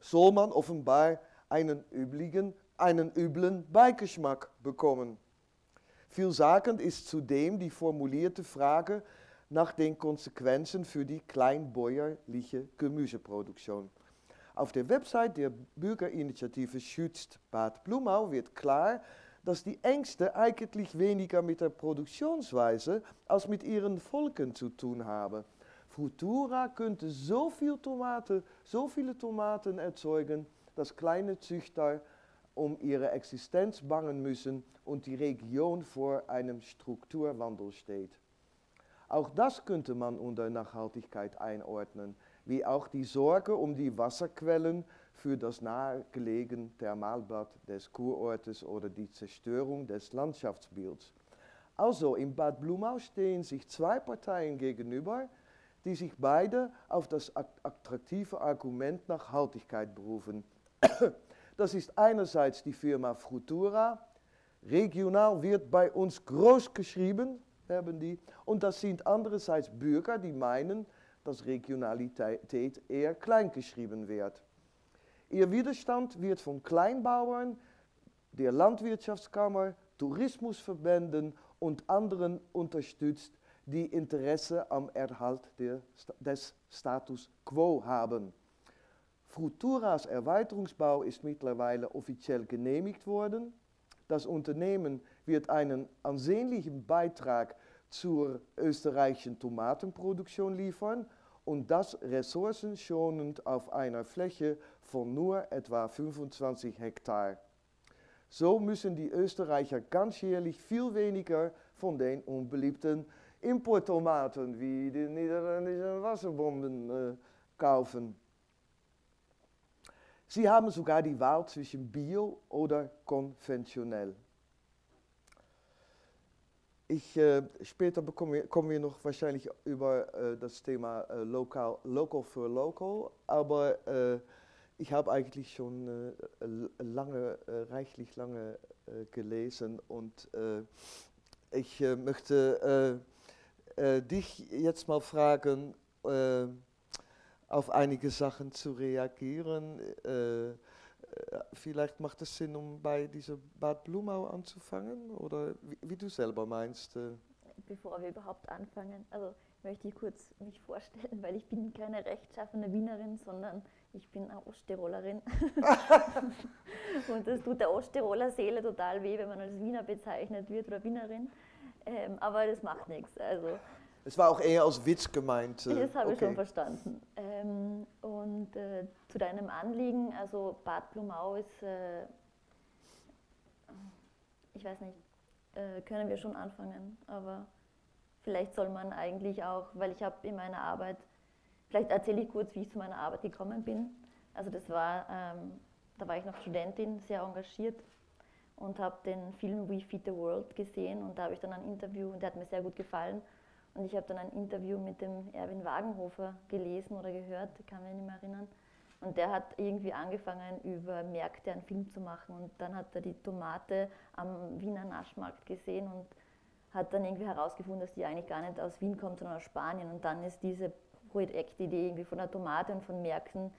soll man offenbar einen üblichen, einen üblen Beigeschmack bekommen. Vielsagend ist zudem die formulierte Frage nach den Konsequenzen für die kleinbäuerliche Gemüseproduktion. Auf der Website der Bürgerinitiative Schützt Bad Blumau wird klar, dass die Ängste eigentlich weniger mit der Produktionsweise als mit ihren Volken zu tun haben. Frutura könnte so, viel Tomate, so viele Tomaten erzeugen, dass kleine Züchter um ihre Existenz bangen müssen und die Region vor einem Strukturwandel steht. Auch das könnte man unter Nachhaltigkeit einordnen, wie auch die Sorge um die Wasserquellen für das nahegelegene Thermalbad des Kurortes oder die Zerstörung des Landschaftsbilds. Also in Bad Blumau stehen sich zwei Parteien gegenüber, die sich beide auf das attraktive Argument Nachhaltigkeit berufen. Das ist einerseits die Firma Frutura, regional wird bei uns groß geschrieben, haben die, und das sind andererseits Bürger, die meinen, dass Regionalität eher klein geschrieben wird. Ihr Widerstand wird von Kleinbauern, der Landwirtschaftskammer, Tourismusverbänden und anderen unterstützt, die Interesse am Erhalt der, des Status quo haben. Fruturas Erweiterungsbau ist mittlerweile offiziell genehmigt worden. Das Unternehmen wird einen ansehnlichen Beitrag zur österreichischen Tomatenproduktion liefern und das ressourcenschonend auf einer Fläche von nur etwa fünfundzwanzig Hektar. So müssen die Österreicher ganzjährlich viel weniger von den unbeliebten Importtomaten wie die niederländischen Wasserbomben äh, kaufen. Sie haben sogar die Wahl zwischen bio oder konventionell. Ich, äh, später bekommen, kommen wir noch wahrscheinlich über äh, das Thema äh, Lokal, Local for Local, aber äh, ich habe eigentlich schon äh, lange, äh, reichlich lange äh, gelesen und äh, ich äh, möchte äh, äh, dich jetzt mal fragen, äh, auf einige Sachen zu reagieren. Äh, Vielleicht macht es Sinn, um bei dieser Bad Blumau anzufangen oder wie, wie du selber meinst. Äh bevor wir überhaupt anfangen, also möchte ich kurz mich vorstellen, weil ich bin keine rechtschaffene Wienerin, sondern ich bin eine Osttirolerin. Und das tut der Osttiroler Seele total weh, wenn man als Wiener bezeichnet wird oder Wienerin. Ähm, aber das macht nichts. Also, es war auch eher aus Witz gemeint. Das habe okay. ich schon verstanden. Ähm, und äh, zu deinem Anliegen, also Bad Blumau ist, äh, ich weiß nicht, äh, können wir schon anfangen, aber vielleicht soll man eigentlich auch, weil ich habe in meiner Arbeit, vielleicht erzähle ich kurz, wie ich zu meiner Arbeit gekommen bin. Also das war, ähm, da war ich noch Studentin, sehr engagiert und habe den Film We Feed the World gesehen und da habe ich dann ein Interview, und der hat mir sehr gut gefallen, und ich habe dann ein Interview mit dem Erwin Wagenhofer gelesen oder gehört, kann mich nicht mehr erinnern, und der hat irgendwie angefangen, über Märkte einen Film zu machen, und dann hat er die Tomate am Wiener Naschmarkt gesehen und hat dann irgendwie herausgefunden, dass die eigentlich gar nicht aus Wien kommt, sondern aus Spanien. Und dann ist diese Projektidee irgendwie von der Tomate und von Märkten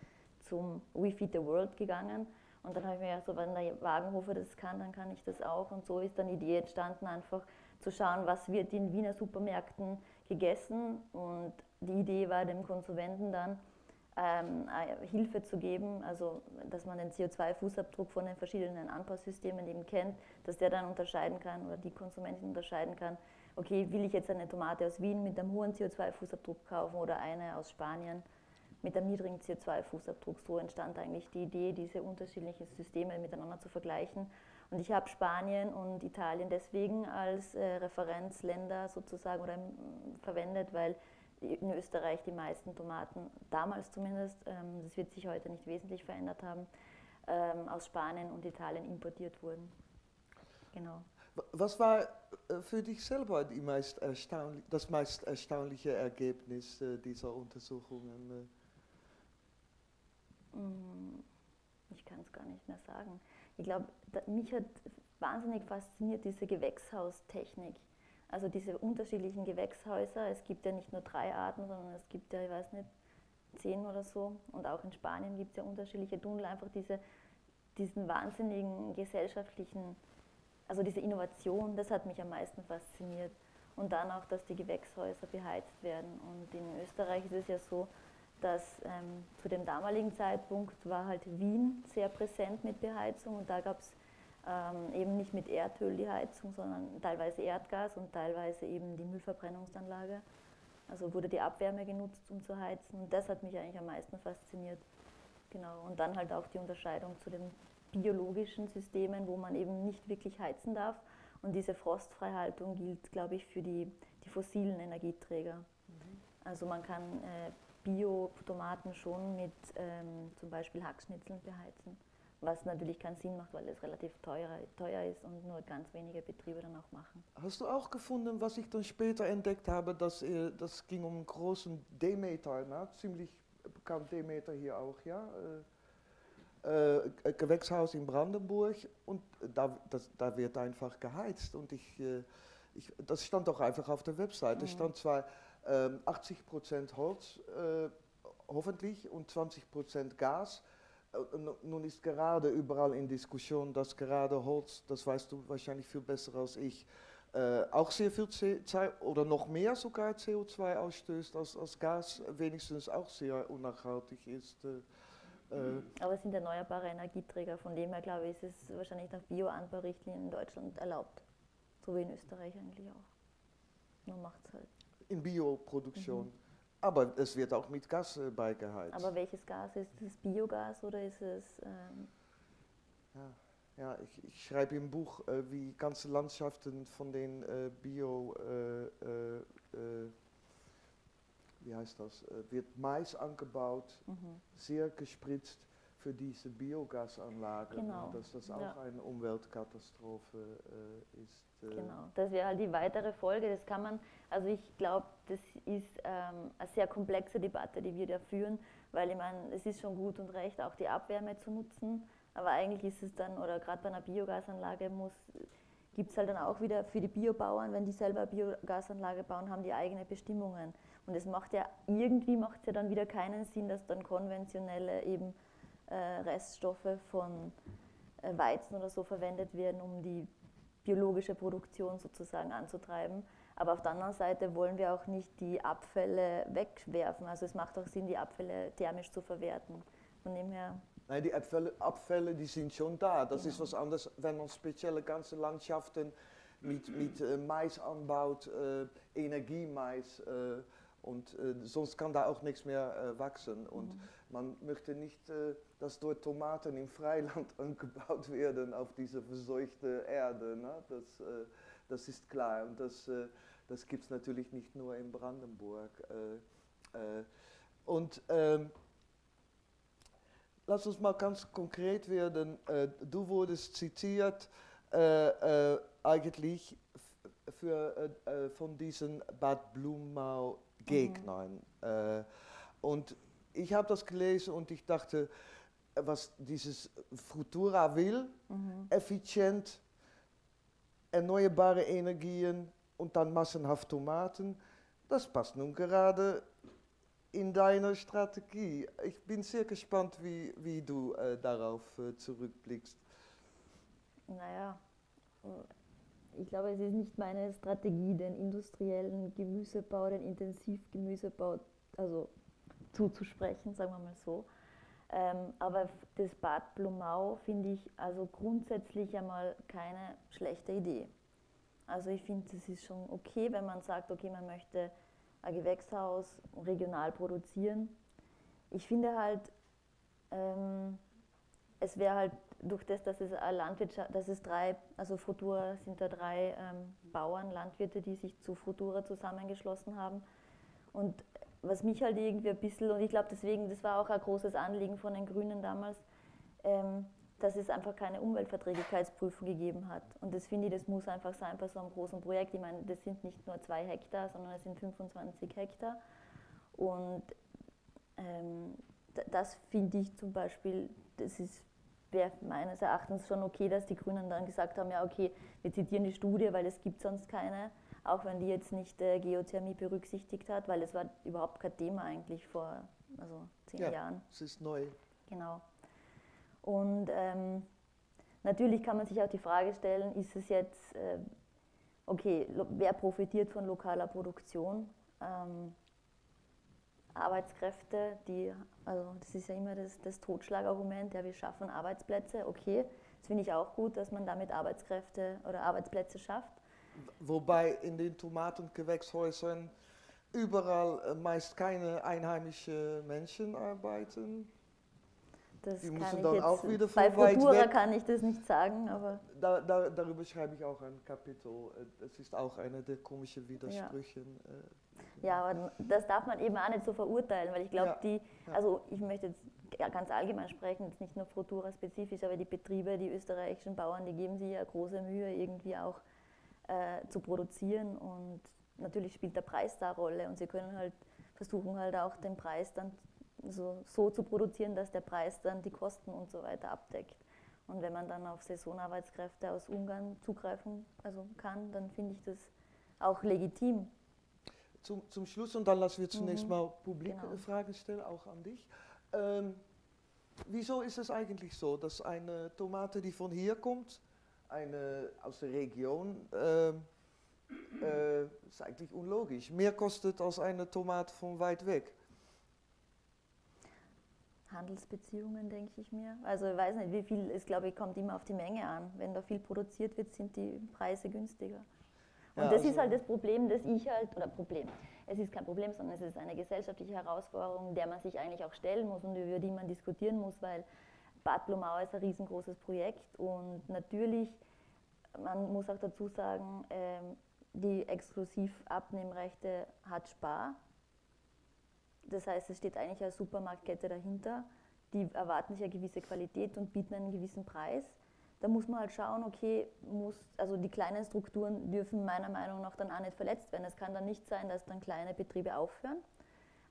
zum We Feed the World gegangen. Und dann habe ich mir gedacht, so, wenn der Wagenhofer das kann, dann kann ich das auch. Und so ist dann die Idee entstanden, einfach zu schauen, was wird in Wiener Supermärkten gegessen. Und die Idee war, dem Konsumenten dann ähm, Hilfe zu geben, also dass man den C O zwei Fußabdruck von den verschiedenen Anpasssystemen eben kennt, dass der dann unterscheiden kann oder die Konsumentin unterscheiden kann, okay, will ich jetzt eine Tomate aus Wien mit einem hohen C O zwei Fußabdruck kaufen oder eine aus Spanien mit einem niedrigen C O zwei Fußabdruck. So entstand eigentlich die Idee, diese unterschiedlichen Systeme miteinander zu vergleichen. Und ich habe Spanien und Italien deswegen als äh, Referenzländer sozusagen oder, mh, verwendet, weil in Österreich die meisten Tomaten, damals zumindest, ähm, das wird sich heute nicht wesentlich verändert haben, ähm, aus Spanien und Italien importiert wurden. Genau. Was war für dich selber die meist erstaunlich, das meist erstaunliche Ergebnis äh, dieser Untersuchungen? Ich kann es gar nicht mehr sagen. Ich glaube, mich hat wahnsinnig fasziniert diese Gewächshaustechnik. Also diese unterschiedlichen Gewächshäuser. Es gibt ja nicht nur drei Arten, sondern es gibt ja, ich weiß nicht, zehn oder so. Und auch in Spanien gibt es ja unterschiedliche Tunnel. Einfach diese, diesen wahnsinnigen gesellschaftlichen, also diese Innovation, das hat mich am meisten fasziniert. Und dann auch, dass die Gewächshäuser beheizt werden. Und in Österreich ist es ja so, dass ähm, zu dem damaligen Zeitpunkt war halt Wien sehr präsent mit Beheizung, und da gab es ähm, eben nicht mit Erdöl die Heizung, sondern teilweise Erdgas und teilweise eben die Müllverbrennungsanlage. Also wurde die Abwärme genutzt, um zu heizen, und das hat mich eigentlich am meisten fasziniert. Genau. Und dann halt auch die Unterscheidung zu den biologischen Systemen, wo man eben nicht wirklich heizen darf, und diese Frostfreihaltung gilt, glaube ich, für die, die fossilen Energieträger. Mhm. Also man kann äh, Bio-Tomaten schon mit ähm, zum Beispiel Hackschnitzeln beheizen, was natürlich keinen Sinn macht, weil es relativ teuer, teuer ist und nur ganz wenige Betriebe dann auch machen. Hast du auch gefunden, was ich dann später entdeckt habe, dass äh, das ging um einen großen Demeter, na? Ziemlich bekannt Demeter hier auch, ja? Äh, äh, Gewächshaus in Brandenburg, und da, das, da wird einfach geheizt, und ich, äh, ich, das stand auch einfach auf der Website, mhm. Es stand zwar achtzig Prozent Holz, äh, hoffentlich, und zwanzig Prozent Gas. Äh, nun ist gerade überall in Diskussion, dass gerade Holz, das weißt du wahrscheinlich viel besser als ich, äh, auch sehr viel C O zwei oder noch mehr sogar C O zwei ausstößt, als, als Gas, wenigstens auch sehr unnachhaltig ist. Äh, Aber es sind erneuerbare Energieträger, von dem her, glaube ich, ist es wahrscheinlich nach Bioanbau-Richtlinien in Deutschland erlaubt. So wie in Österreich eigentlich auch. Nur macht es halt. In Bioproduktion. Mhm. Aber es wird auch mit Gas äh, beigeheizt. Aber welches Gas? Ist es Biogas oder ist es... Ähm ja, ja, ich, ich schreibe im Buch, äh, wie ganze Landschaften von den äh, Bio... Äh, äh, wie heißt das? Äh, wird Mais angebaut, mhm. sehr gespritzt für diese Biogasanlagen. Genau. Dass das auch ja. eine Umweltkatastrophe äh, ist. Genau, das wäre halt die weitere Folge, das kann man, also ich glaube, das ist ähm, eine sehr komplexe Debatte, die wir da führen, weil ich meine, es ist schon gut und recht, auch die Abwärme zu nutzen, aber eigentlich ist es dann, oder gerade bei einer Biogasanlage muss, gibt es halt dann auch wieder für die Biobauern, wenn die selber eine Biogasanlage bauen, haben die eigene Bestimmungen, und es macht ja, irgendwie macht es ja dann wieder keinen Sinn, dass dann konventionelle eben äh, Reststoffe von äh, Weizen oder so verwendet werden, um die biologische Produktion sozusagen anzutreiben. Aber auf der anderen Seite wollen wir auch nicht die Abfälle wegwerfen. Also es macht auch Sinn, die Abfälle thermisch zu verwerten. Von dem her. Nein, die Abfälle, Abfälle die sind schon da. Das genau. ist was anderes, wenn man spezielle ganze Landschaften mit, mit äh, Mais anbaut, äh, Energiemais. Äh, und äh, sonst kann da auch nichts mehr äh, wachsen. Und mhm. man möchte nicht, äh, dass dort Tomaten im Freiland angebaut werden auf diese verseuchte Erde. Ne? Das, äh, das ist klar. Und das, äh, das gibt es natürlich nicht nur in Brandenburg. Äh, äh, und äh, lass uns mal ganz konkret werden. Äh, du wurdest zitiert, äh, äh, eigentlich für, äh, von diesen Bad Blumau Gegnern. Mhm. Äh, und ich habe das gelesen und ich dachte, was dieses Frutura will, mhm. effizient, erneuerbare Energien und dann massenhaft Tomaten, das passt nun gerade in deine Strategie. Ich bin sehr gespannt, wie, wie du äh, darauf äh, zurückblickst. Naja, ich glaube, es ist nicht meine Strategie, den industriellen Gemüsebau, den Intensivgemüsebau, also zuzusprechen, sagen wir mal so. Ähm, aber das Bad Blumau finde ich also grundsätzlich einmal keine schlechte Idee. Also ich finde, es ist schon okay, wenn man sagt, okay, man möchte ein Gewächshaus regional produzieren. Ich finde halt, ähm, es wäre halt durch das, dass es Landwirtschaft, dass es drei, also Frutura sind da drei ähm, Bauern, Landwirte, die sich zu Frutura zusammengeschlossen haben. Und was mich halt irgendwie ein bisschen, und ich glaube deswegen, das war auch ein großes Anliegen von den Grünen damals, ähm, dass es einfach keine Umweltverträglichkeitsprüfung gegeben hat. Und das finde ich, das muss einfach sein bei so einem großen Projekt. Ich meine, das sind nicht nur zwei Hektar, sondern es sind fünfundzwanzig Hektar. Und ähm, das finde ich zum Beispiel, das ist wäre meines Erachtens schon okay, dass die Grünen dann gesagt haben, ja okay, wir zitieren die Studie, weil es gibt sonst keine, auch wenn die jetzt nicht äh, Geothermie berücksichtigt hat, weil es war überhaupt kein Thema eigentlich vor also zehn ja, Jahren. Es ist neu. Genau. Und ähm, natürlich kann man sich auch die Frage stellen, ist es jetzt, äh, okay, wer profitiert von lokaler Produktion? Ähm, Arbeitskräfte, die, also das ist ja immer das, das Totschlagargument, ja, wir schaffen Arbeitsplätze, okay, das finde ich auch gut, dass man damit Arbeitskräfte oder Arbeitsplätze schafft. Wobei in den Tomatengewächshäusern überall meist keine einheimischen Menschen arbeiten. Das die müssen dann auch wieder von weit weg. Bei Futura kann ich das nicht sagen, aber da, da, darüber schreibe ich auch ein Kapitel. Das ist auch einer der komischen Widersprüche. Ja. ja, aber das darf man eben auch nicht so verurteilen, weil ich glaube, ja. die, also ich möchte jetzt ganz allgemein sprechen, jetzt nicht nur Frutura spezifisch, aber die Betriebe, die österreichischen Bauern, die geben sich ja große Mühe, irgendwie auch äh, zu produzieren, und natürlich spielt der Preis da eine Rolle, und sie können halt versuchen, halt auch den Preis dann So, so zu produzieren, dass der Preis dann die Kosten und so weiter abdeckt. Und wenn man dann auf Saisonarbeitskräfte aus Ungarn zugreifen also kann, dann finde ich das auch legitim. Zum, zum Schluss, und dann lassen wir zunächst mhm. mal publik genau. Fragen stellen, auch an dich. Ähm, wieso ist es eigentlich so, dass eine Tomate, die von hier kommt, eine aus der Region, äh, äh, ist eigentlich unlogisch, mehr kostet als eine Tomate von weit weg? Handelsbeziehungen, denke ich mir. Also ich weiß nicht, wie viel ist, glaube ich, kommt immer auf die Menge an. Wenn da viel produziert wird, sind die Preise günstiger. Und ja, das also ist halt das Problem, dass ich halt, oder Problem, es ist kein Problem, sondern es ist eine gesellschaftliche Herausforderung, der man sich eigentlich auch stellen muss und über die man diskutieren muss, weil Bad Blumau ist ein riesengroßes Projekt, und natürlich, man muss auch dazu sagen, die Exklusivabnehmrechte hat Spar. Das heißt, es steht eigentlich eine Supermarktkette dahinter, die erwarten sich eine gewisse Qualität und bieten einen gewissen Preis. Da muss man halt schauen, okay, muss, also die kleinen Strukturen dürfen meiner Meinung nach dann auch nicht verletzt werden. Es kann dann nicht sein, dass dann kleine Betriebe aufhören.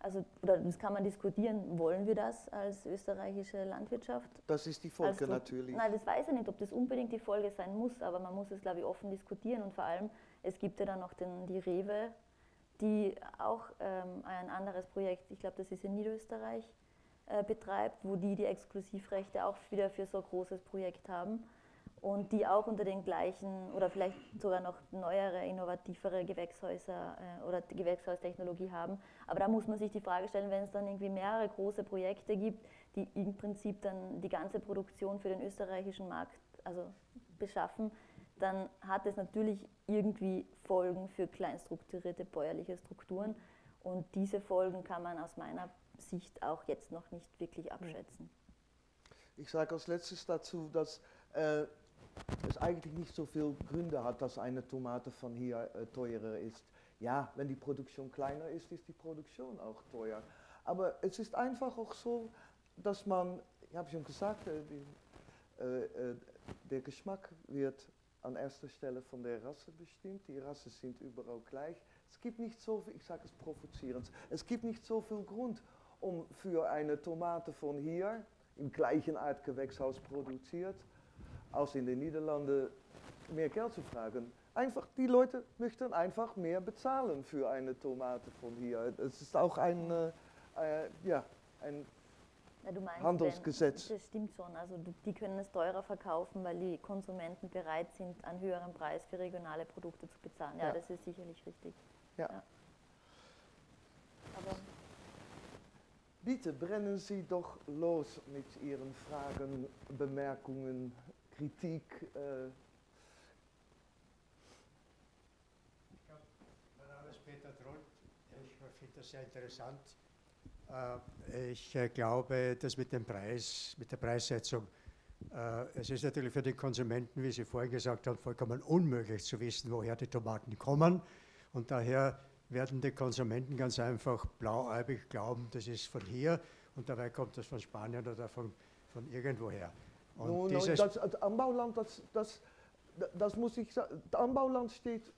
Also, oder das kann man diskutieren, wollen wir das als österreichische Landwirtschaft? Das ist die Folge also, natürlich. Nein, das weiß ich nicht, ob das unbedingt die Folge sein muss, aber man muss es, glaube ich, offen diskutieren, und vor allem, es gibt ja dann noch den, die REWE, die auch ähm, ein anderes Projekt, ich glaube, das ist in Niederösterreich, äh, betreibt, wo die die Exklusivrechte auch wieder für so ein großes Projekt haben. und die auch unter den gleichen oder vielleicht sogar noch neuere, innovativere Gewächshäuser äh, oder Gewächshaustechnologie haben. Aber da muss man sich die Frage stellen, wenn es dann irgendwie mehrere große Projekte gibt, die im Prinzip dann die ganze Produktion für den österreichischen Markt also beschaffen, dann hat es natürlich irgendwie Folgen für kleinstrukturierte bäuerliche Strukturen und diese Folgen kann man aus meiner Sicht auch jetzt noch nicht wirklich abschätzen. Ich sage als letztes dazu, dass äh, es eigentlich nicht so viele Gründe hat, dass eine Tomate von hier äh, teurer ist. Ja, wenn die Produktion kleiner ist, ist die Produktion auch teuer. Aber es ist einfach auch so, dass man, ich habe schon gesagt, äh, die, äh, äh, der Geschmack wird an erster Stelle von der Rasse bestimmt. Die Rassen sind überall gleich. Es gibt nicht so viel, ich sage es provozierend, es gibt nicht so viel Grund, um für eine Tomate von hier im gleichen Artgewächshaus produziert, als in den Niederlanden mehr Geld zu fragen. Einfach, die Leute möchten einfach mehr bezahlen für eine Tomate von hier. Es ist auch ein, äh, äh, ja, ein ja, du meinst, Handelsgesetz. Wenn, das stimmt schon. Also die können es teurer verkaufen, weil die Konsumenten bereit sind, einen höheren Preis für regionale Produkte zu bezahlen. Ja, ja. Das ist sicherlich richtig. Ja. Ja. Aber bitte brennen Sie doch los mit Ihren Fragen, Bemerkungen, Kritik. Äh ich glaube, mein Name ist Peter Troll. Ich finde das sehr interessant. Äh, ich äh, glaube, dass mit dem Preis, mit der Preissetzung, äh, es ist natürlich für den Konsumenten, wie Sie vorhin gesagt haben, vollkommen unmöglich zu wissen, woher die Tomaten kommen. Und daher werden die Konsumenten ganz einfach blauäugig glauben, das ist von hier und dabei kommt das von Spanien oder von, von irgendwoher. Und no, no, das, das Anbauland, das, das, das muss ich sagen, das Anbauland steht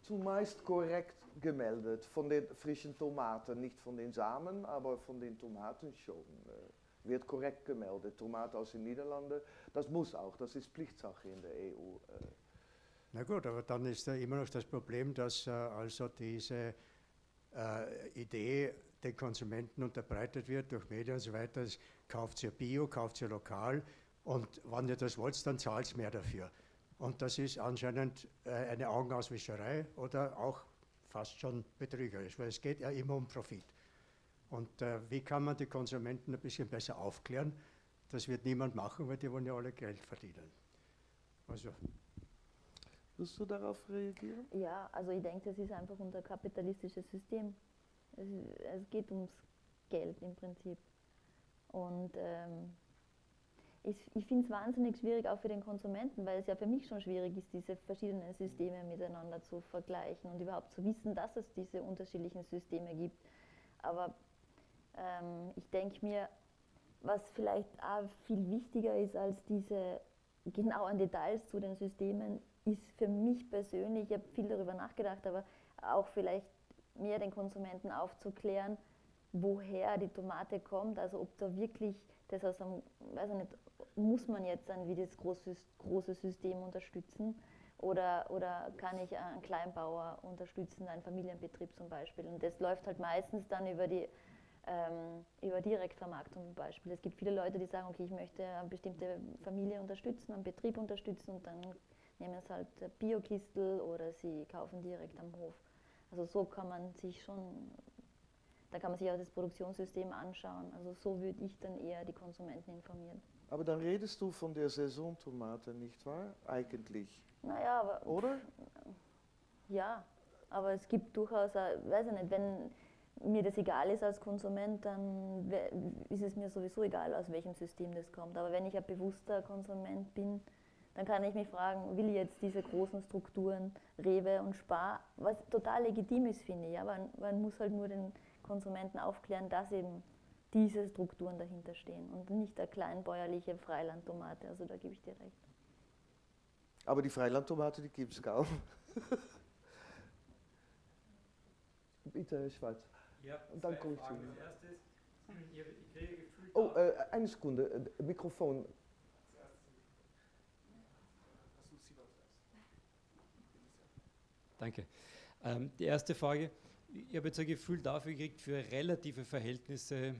zumeist korrekt gemeldet von den frischen Tomaten, nicht von den Samen, aber von den Tomaten schon. Äh, wird korrekt gemeldet, Tomaten aus den Niederlanden, das muss auch, das ist Pflichtsache in der E U. Äh. Na gut, aber dann ist da immer noch das Problem, dass äh, also diese äh, Idee den Konsumenten unterbreitet wird durch Medien und so weiter, es kauft ihr Bio, kauft ihr lokal und wenn ihr das wollt, dann zahlt ihr mehr dafür. Und das ist anscheinend äh, eine Augenauswischerei oder auch fast schon betrügerisch, weil es geht ja immer um Profit. Und äh, wie kann man die Konsumenten ein bisschen besser aufklären? Das wird niemand machen, weil die wollen ja alle Geld verdienen. Also... Willst du darauf reagieren? Ja, also ich denke, das ist einfach unser kapitalistisches System. Es, es geht ums Geld im Prinzip. Und ähm, ich, ich finde es wahnsinnig schwierig, auch für den Konsumenten, weil es ja für mich schon schwierig ist, diese verschiedenen Systeme miteinander zu vergleichen und überhaupt zu wissen, dass es diese unterschiedlichen Systeme gibt. Aber ähm, ich denke mir, was vielleicht auch viel wichtiger ist, als diese genauen Details zu den Systemen, ist für mich persönlich, ich habe viel darüber nachgedacht, aber auch vielleicht mehr den Konsumenten aufzuklären, woher die Tomate kommt, also ob da wirklich das aus einem, weiß ich nicht, muss man jetzt ein wie das große, große System unterstützen oder, oder kann ich einen Kleinbauer unterstützen, einen Familienbetrieb zum Beispiel. Und das läuft halt meistens dann über die ähm, über Direktvermarktung zum Beispiel. Es gibt viele Leute, die sagen, okay, ich möchte eine bestimmte Familie unterstützen, einen Betrieb unterstützen und dann nehmen es halt Biokistel oder sie kaufen direkt am Hof. Also so kann man sich schon, da kann man sich auch das Produktionssystem anschauen. Also so würde ich dann eher die Konsumenten informieren. Aber dann redest du von der Saisontomate, nicht wahr? Eigentlich. Naja, aber... Oder? Ja, aber es gibt durchaus, weiß ich nicht, wenn mir das egal ist als Konsument, dann ist es mir sowieso egal, aus welchem System das kommt. Aber wenn ich ein bewusster Konsument bin, dann kann ich mich fragen, will ich jetzt diese großen Strukturen, REWE und Spar, was total legitim ist, finde ich. Ja, man, man muss halt nur den Konsumenten aufklären, dass eben diese Strukturen dahinter stehen und nicht der kleinbäuerliche Freilandtomate, also da gebe ich dir recht. Aber die Freilandtomate, die gibt es kaum. Bitte, Herr Schwarz. Ja, und dann kommt zu mir. Oh, äh, eine Sekunde, Mikrofon. Danke. Ähm, die erste Frage, ich habe jetzt ein Gefühl dafür gekriegt, für relative Verhältnisse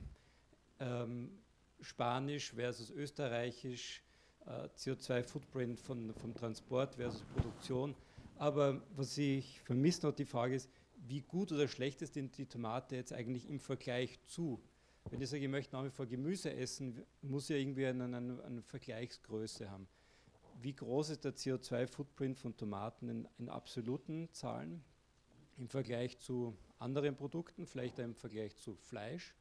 ähm, Spanisch versus Österreichisch, äh, C O zwei Footprint von, vom Transport versus Produktion. Aber was ich vermisst noch die Frage ist, wie gut oder schlecht ist denn die Tomate jetzt eigentlich im Vergleich zu? Wenn ich sage, ich möchte nach wie vor Gemüse essen, muss ja irgendwie eine, eine, eine Vergleichsgröße haben. Wie groß ist der C O zwei Footprint von Tomaten in, in absoluten Zahlen im Vergleich zu anderen Produkten, vielleicht auch im Vergleich zu Fleisch?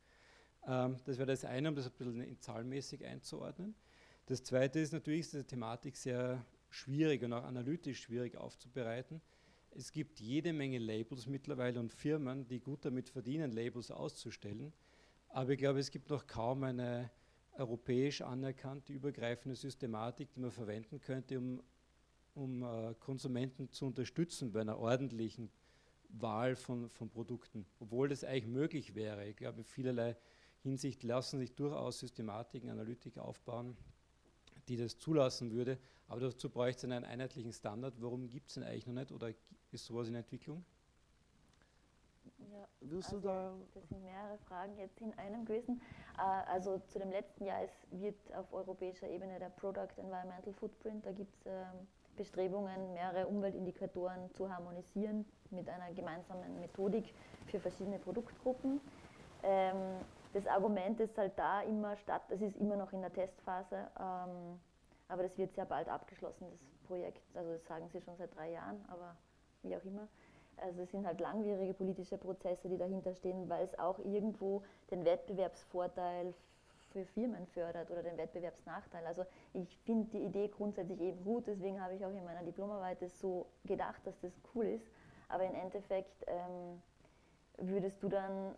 Ähm, das wäre das eine, um das ein bisschen zahlenmäßig einzuordnen. Das zweite ist natürlich, ist diese Thematik sehr schwierig und auch analytisch schwierig aufzubereiten. Es gibt jede Menge Labels mittlerweile und Firmen, die gut damit verdienen, Labels auszustellen. Aber ich glaube, es gibt noch kaum eine europäisch anerkannte, übergreifende Systematik, die man verwenden könnte, um, um uh, Konsumenten zu unterstützen bei einer ordentlichen Wahl von, von Produkten, obwohl das eigentlich möglich wäre. Ich glaube, in vielerlei Hinsicht lassen sich durchaus Systematiken, Analytik aufbauen, die das zulassen würde, aber dazu bräuchte es einen einheitlichen Standard. Warum gibt es den eigentlich noch nicht oder ist sowas in Entwicklung? Ja, Willst also du da das sind mehrere Fragen jetzt in einem gewesen. Also zu dem letzten Jahr, es wird auf europäischer Ebene der Product Environmental Footprint, da gibt es Bestrebungen, mehrere Umweltindikatoren zu harmonisieren mit einer gemeinsamen Methodik für verschiedene Produktgruppen. Das Argument ist halt da immer statt, das ist immer noch in der Testphase, aber das wird sehr bald abgeschlossen, das Projekt. Also das sagen sie schon seit drei Jahren, aber wie auch immer. Also es sind halt langwierige politische Prozesse, die dahinter stehen, weil es auch irgendwo den Wettbewerbsvorteil für Firmen fördert oder den Wettbewerbsnachteil. Also ich finde die Idee grundsätzlich eben gut, deswegen habe ich auch in meiner Diplomarbeit das so gedacht, dass das cool ist. Aber im Endeffekt ähm, würdest du dann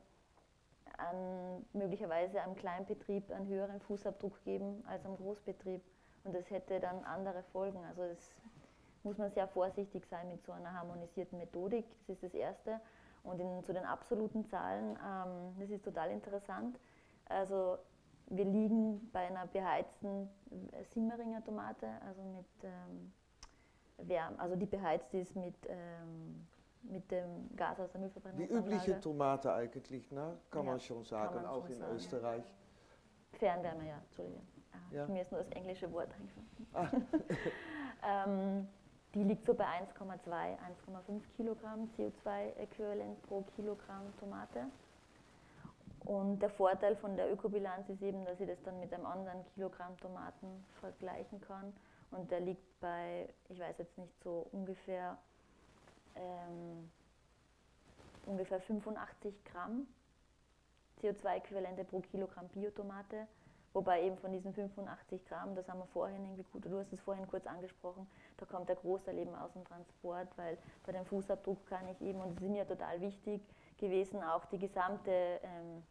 an, möglicherweise einem Kleinbetrieb einen höheren Fußabdruck geben als am Großbetrieb. Und das hätte dann andere Folgen. Also das muss man sehr vorsichtig sein mit so einer harmonisierten Methodik, das ist das Erste. Und in, zu den absoluten Zahlen, ähm, das ist total interessant. Also wir liegen bei einer beheizten Simmeringer Tomate, also, mit, ähm, Wärme, also die beheizt ist mit, ähm, mit dem Gas aus der Müllverbrennungsanlage. Die übliche Tomate eigentlich, ne? kann ja, man schon sagen, man auch schon in sagen. Österreich. Fernwärme, ja, Entschuldigung. Ah, ja. Mir ist nur das englische Wort eingefallen. Ah. ähm, Die liegt so bei eins Komma zwei, eins Komma fünf Kilogramm C O zwei Äquivalent pro Kilogramm Tomate. Und der Vorteil von der Ökobilanz ist eben, dass ich das dann mit einem anderen Kilogramm Tomaten vergleichen kann. Und der liegt bei, ich weiß jetzt nicht, so ungefähr, ähm, ungefähr fünfundachtzig Gramm C O zwei Äquivalente pro Kilogramm Biotomate. Wobei eben von diesen fünfundachtzig Gramm, das haben wir vorhin irgendwie gut, du hast es vorhin kurz angesprochen, da kommt der Großteil eben aus dem Transport, weil bei dem Fußabdruck kann ich eben, und es ist mir total wichtig gewesen, auch die gesamte ähm,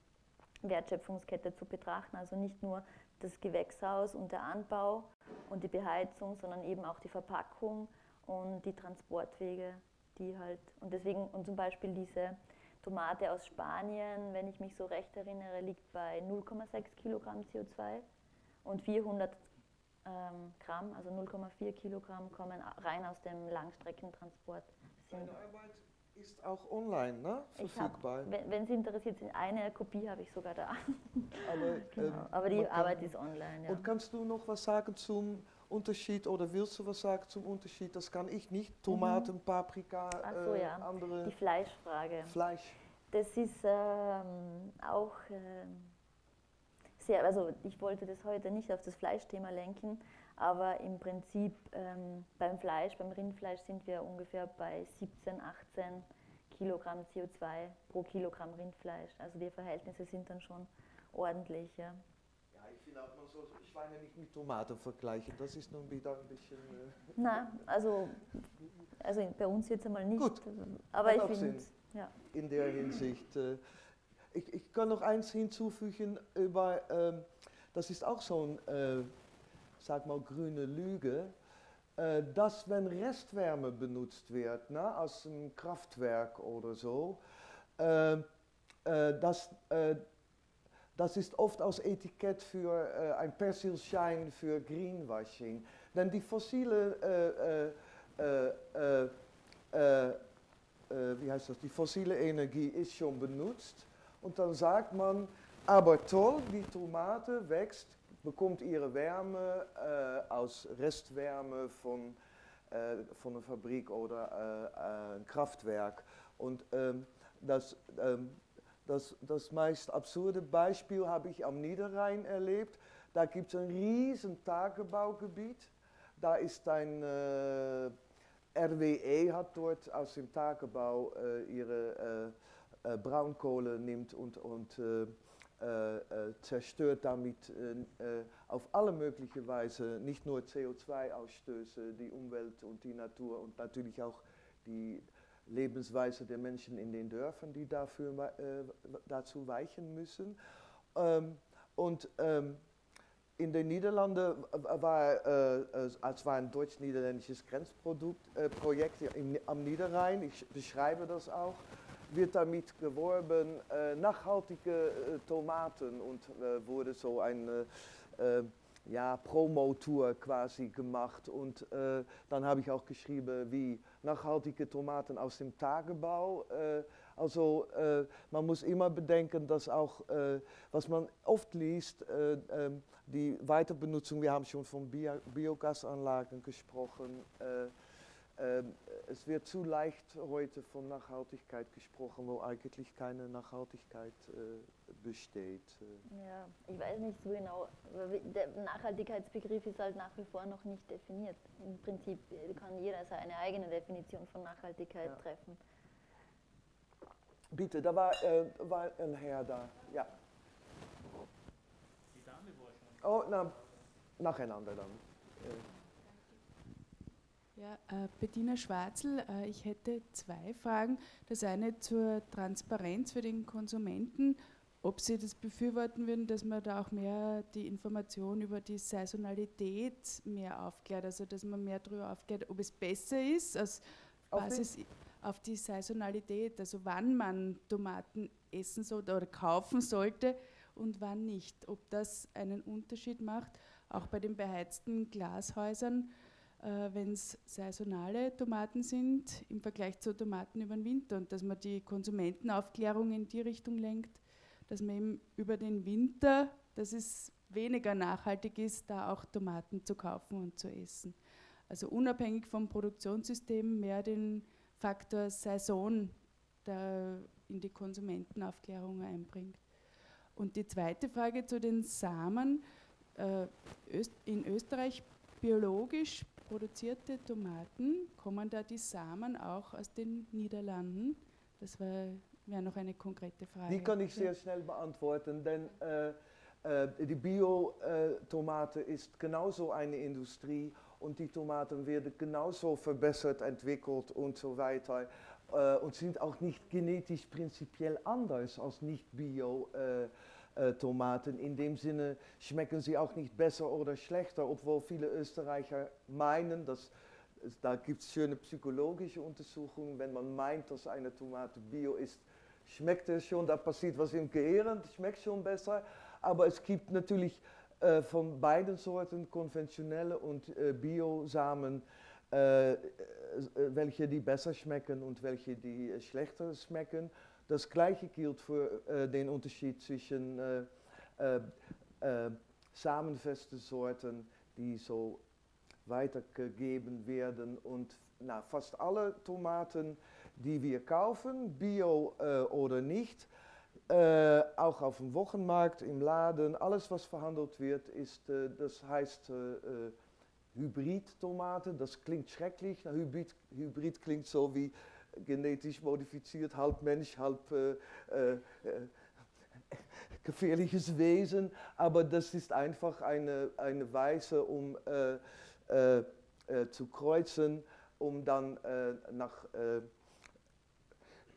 Wertschöpfungskette zu betrachten, also nicht nur das Gewächshaus und der Anbau und die Beheizung, sondern eben auch die Verpackung und die Transportwege, die halt, und deswegen, und zum Beispiel diese Tomate aus Spanien, wenn ich mich so recht erinnere, liegt bei null Komma sechs Kilogramm C O zwei und vierhundert ähm, Gramm, also null Komma vier Kilogramm, kommen rein aus dem Langstreckentransport. Deine Arbeit ist auch online, ne? Verfügbar. Ich hab, wenn Sie interessiert sind, eine Kopie habe ich sogar da. Aber, genau. ähm, Aber die Arbeit ist online, ja. Und kannst du noch was sagen zum Unterschied, oder willst du was sagen zum Unterschied? Das kann ich nicht. Tomaten, mhm. Paprika, Ach so, äh, ja. andere. Die Fleischfrage. Fleisch. Das ist ähm, auch äh, sehr, also ich wollte das heute nicht auf das Fleischthema lenken, aber im Prinzip ähm, beim Fleisch, beim Rindfleisch sind wir ungefähr bei siebzehn, achtzehn Kilogramm C O zwei pro Kilogramm Rindfleisch. Also die Verhältnisse sind dann schon ordentlich, ja. Ich finde auch, man soll Schweine nicht mit Tomaten vergleichen, das ist nun wieder ein bisschen... Äh Nein, also, also bei uns jetzt einmal nicht. Gut, aber hat ich auch Sinn ja. in der Hinsicht. Äh, ich, ich kann noch eins hinzufügen, über, ähm, das ist auch so eine, äh, sag mal, grüne Lüge, äh, dass wenn Restwärme benutzt wird, na, aus einem Kraftwerk oder so, äh, äh, dass... Äh, Das ist oft als Etikett für äh, ein Persilschein für Greenwashing. Denn die fossile, äh, äh, äh, äh, äh, wie heißt das? Die fossile Energie ist schon benutzt. Und dann sagt man, aber toll, die Tomate wächst bekommt ihre Wärme äh, aus Restwärme von, äh, von einer Fabrik oder äh, ein Kraftwerk. Und ähm, das, ähm, das, das meist absurde Beispiel habe ich am Niederrhein erlebt. Da gibt es ein riesen Tagebaugebiet. Da ist ein äh, R W E hat dort aus dem Tagebau äh, ihre äh, äh, Braunkohle nimmt und, und äh, Äh, äh, zerstört damit äh, äh, auf alle mögliche Weise nicht nur C O zwei Ausstöße, die Umwelt und die Natur und natürlich auch die Lebensweise der Menschen in den Dörfern, die dafür, äh, dazu weichen müssen. Ähm, und ähm, in den Niederlanden war äh, es war ein deutsch-niederländisches Grenzprojekt äh, am Niederrhein, ich beschreibe das auch, wird damit geworben, äh, nachhaltige äh, Tomaten und äh, wurde so eine äh, ja, Promotour quasi gemacht. Und äh, dann habe ich auch geschrieben, wie nachhaltige Tomaten aus dem Tagebau. Äh, also äh, man muss immer bedenken, dass auch, äh, was man oft liest, äh, äh, die Weiterbenutzung, wir haben schon von Bio Biogasanlagen gesprochen, äh, Ähm, es wird zu leicht heute von Nachhaltigkeit gesprochen, wo eigentlich keine Nachhaltigkeit äh, besteht. Ja, ich weiß nicht so genau. Der Nachhaltigkeitsbegriff ist halt nach wie vor noch nicht definiert. Im Prinzip kann jeder seine eigene Definition von Nachhaltigkeit ja. treffen. Bitte, da war, äh, war ein Herr da. Ja. Die Dame war schon. Oh, na, nacheinander dann. Äh. Ja, äh, Bettina Schwarzel, äh, ich hätte zwei Fragen. Das eine zur Transparenz für den Konsumenten, ob Sie das befürworten würden, dass man da auch mehr die Information über die Saisonalität mehr aufklärt, also dass man mehr darüber aufklärt, ob es besser ist, als Basis auf die Saisonalität, also wann man Tomaten essen sollte oder kaufen sollte und wann nicht, ob das einen Unterschied macht, auch bei den beheizten Glashäusern. Wenn es saisonale Tomaten sind, im Vergleich zu Tomaten über den Winter und dass man die Konsumentenaufklärung in die Richtung lenkt, dass man eben über den Winter, dass es weniger nachhaltig ist, da auch Tomaten zu kaufen und zu essen. Also unabhängig vom Produktionssystem mehr den Faktor Saison da in die Konsumentenaufklärung einbringt. Und die zweite Frage zu den Samen. In Österreich biologisch produzierte Tomaten, kommen da die Samen auch aus den Niederlanden? Das wäre noch eine konkrete Frage. Die kann ich sehr schnell beantworten, denn äh, äh, die Bio-Tomate ist genauso eine Industrie und die Tomaten werden genauso verbessert, entwickelt und so weiter äh, und sind auch nicht genetisch prinzipiell anders als nicht-Bio-Tomaten. Äh, Äh, Tomaten. In dem Sinne schmecken sie auch nicht besser oder schlechter, obwohl viele Österreicher meinen, dass, da gibt es schöne psychologische Untersuchungen, wenn man meint, dass eine Tomate bio ist, schmeckt es schon, da passiert was im Gehirn, schmeckt schon besser, aber es gibt natürlich äh, von beiden Sorten, konventionelle und äh, Bio-Samen, äh, welche die besser schmecken und welche die äh, schlechter schmecken. Das Gleiche gilt für äh, den Unterschied zwischen äh, äh, äh, samenfeste Sorten, die so weitergegeben werden. Und na, fast alle Tomaten, die wir kaufen, bio äh, oder nicht, äh, auch auf dem Wochenmarkt, im Laden, alles was verhandelt wird, ist, äh, das heißt äh, äh, Hybrid-Tomaten. Das klingt schrecklich, Hybrid, Hybrid klingt so wie genetisch modifiziert, halb Mensch, halb äh, äh, gefährliches Wesen, aber das ist einfach eine, eine Weise, um äh, äh, zu kreuzen, um dann äh, nach äh,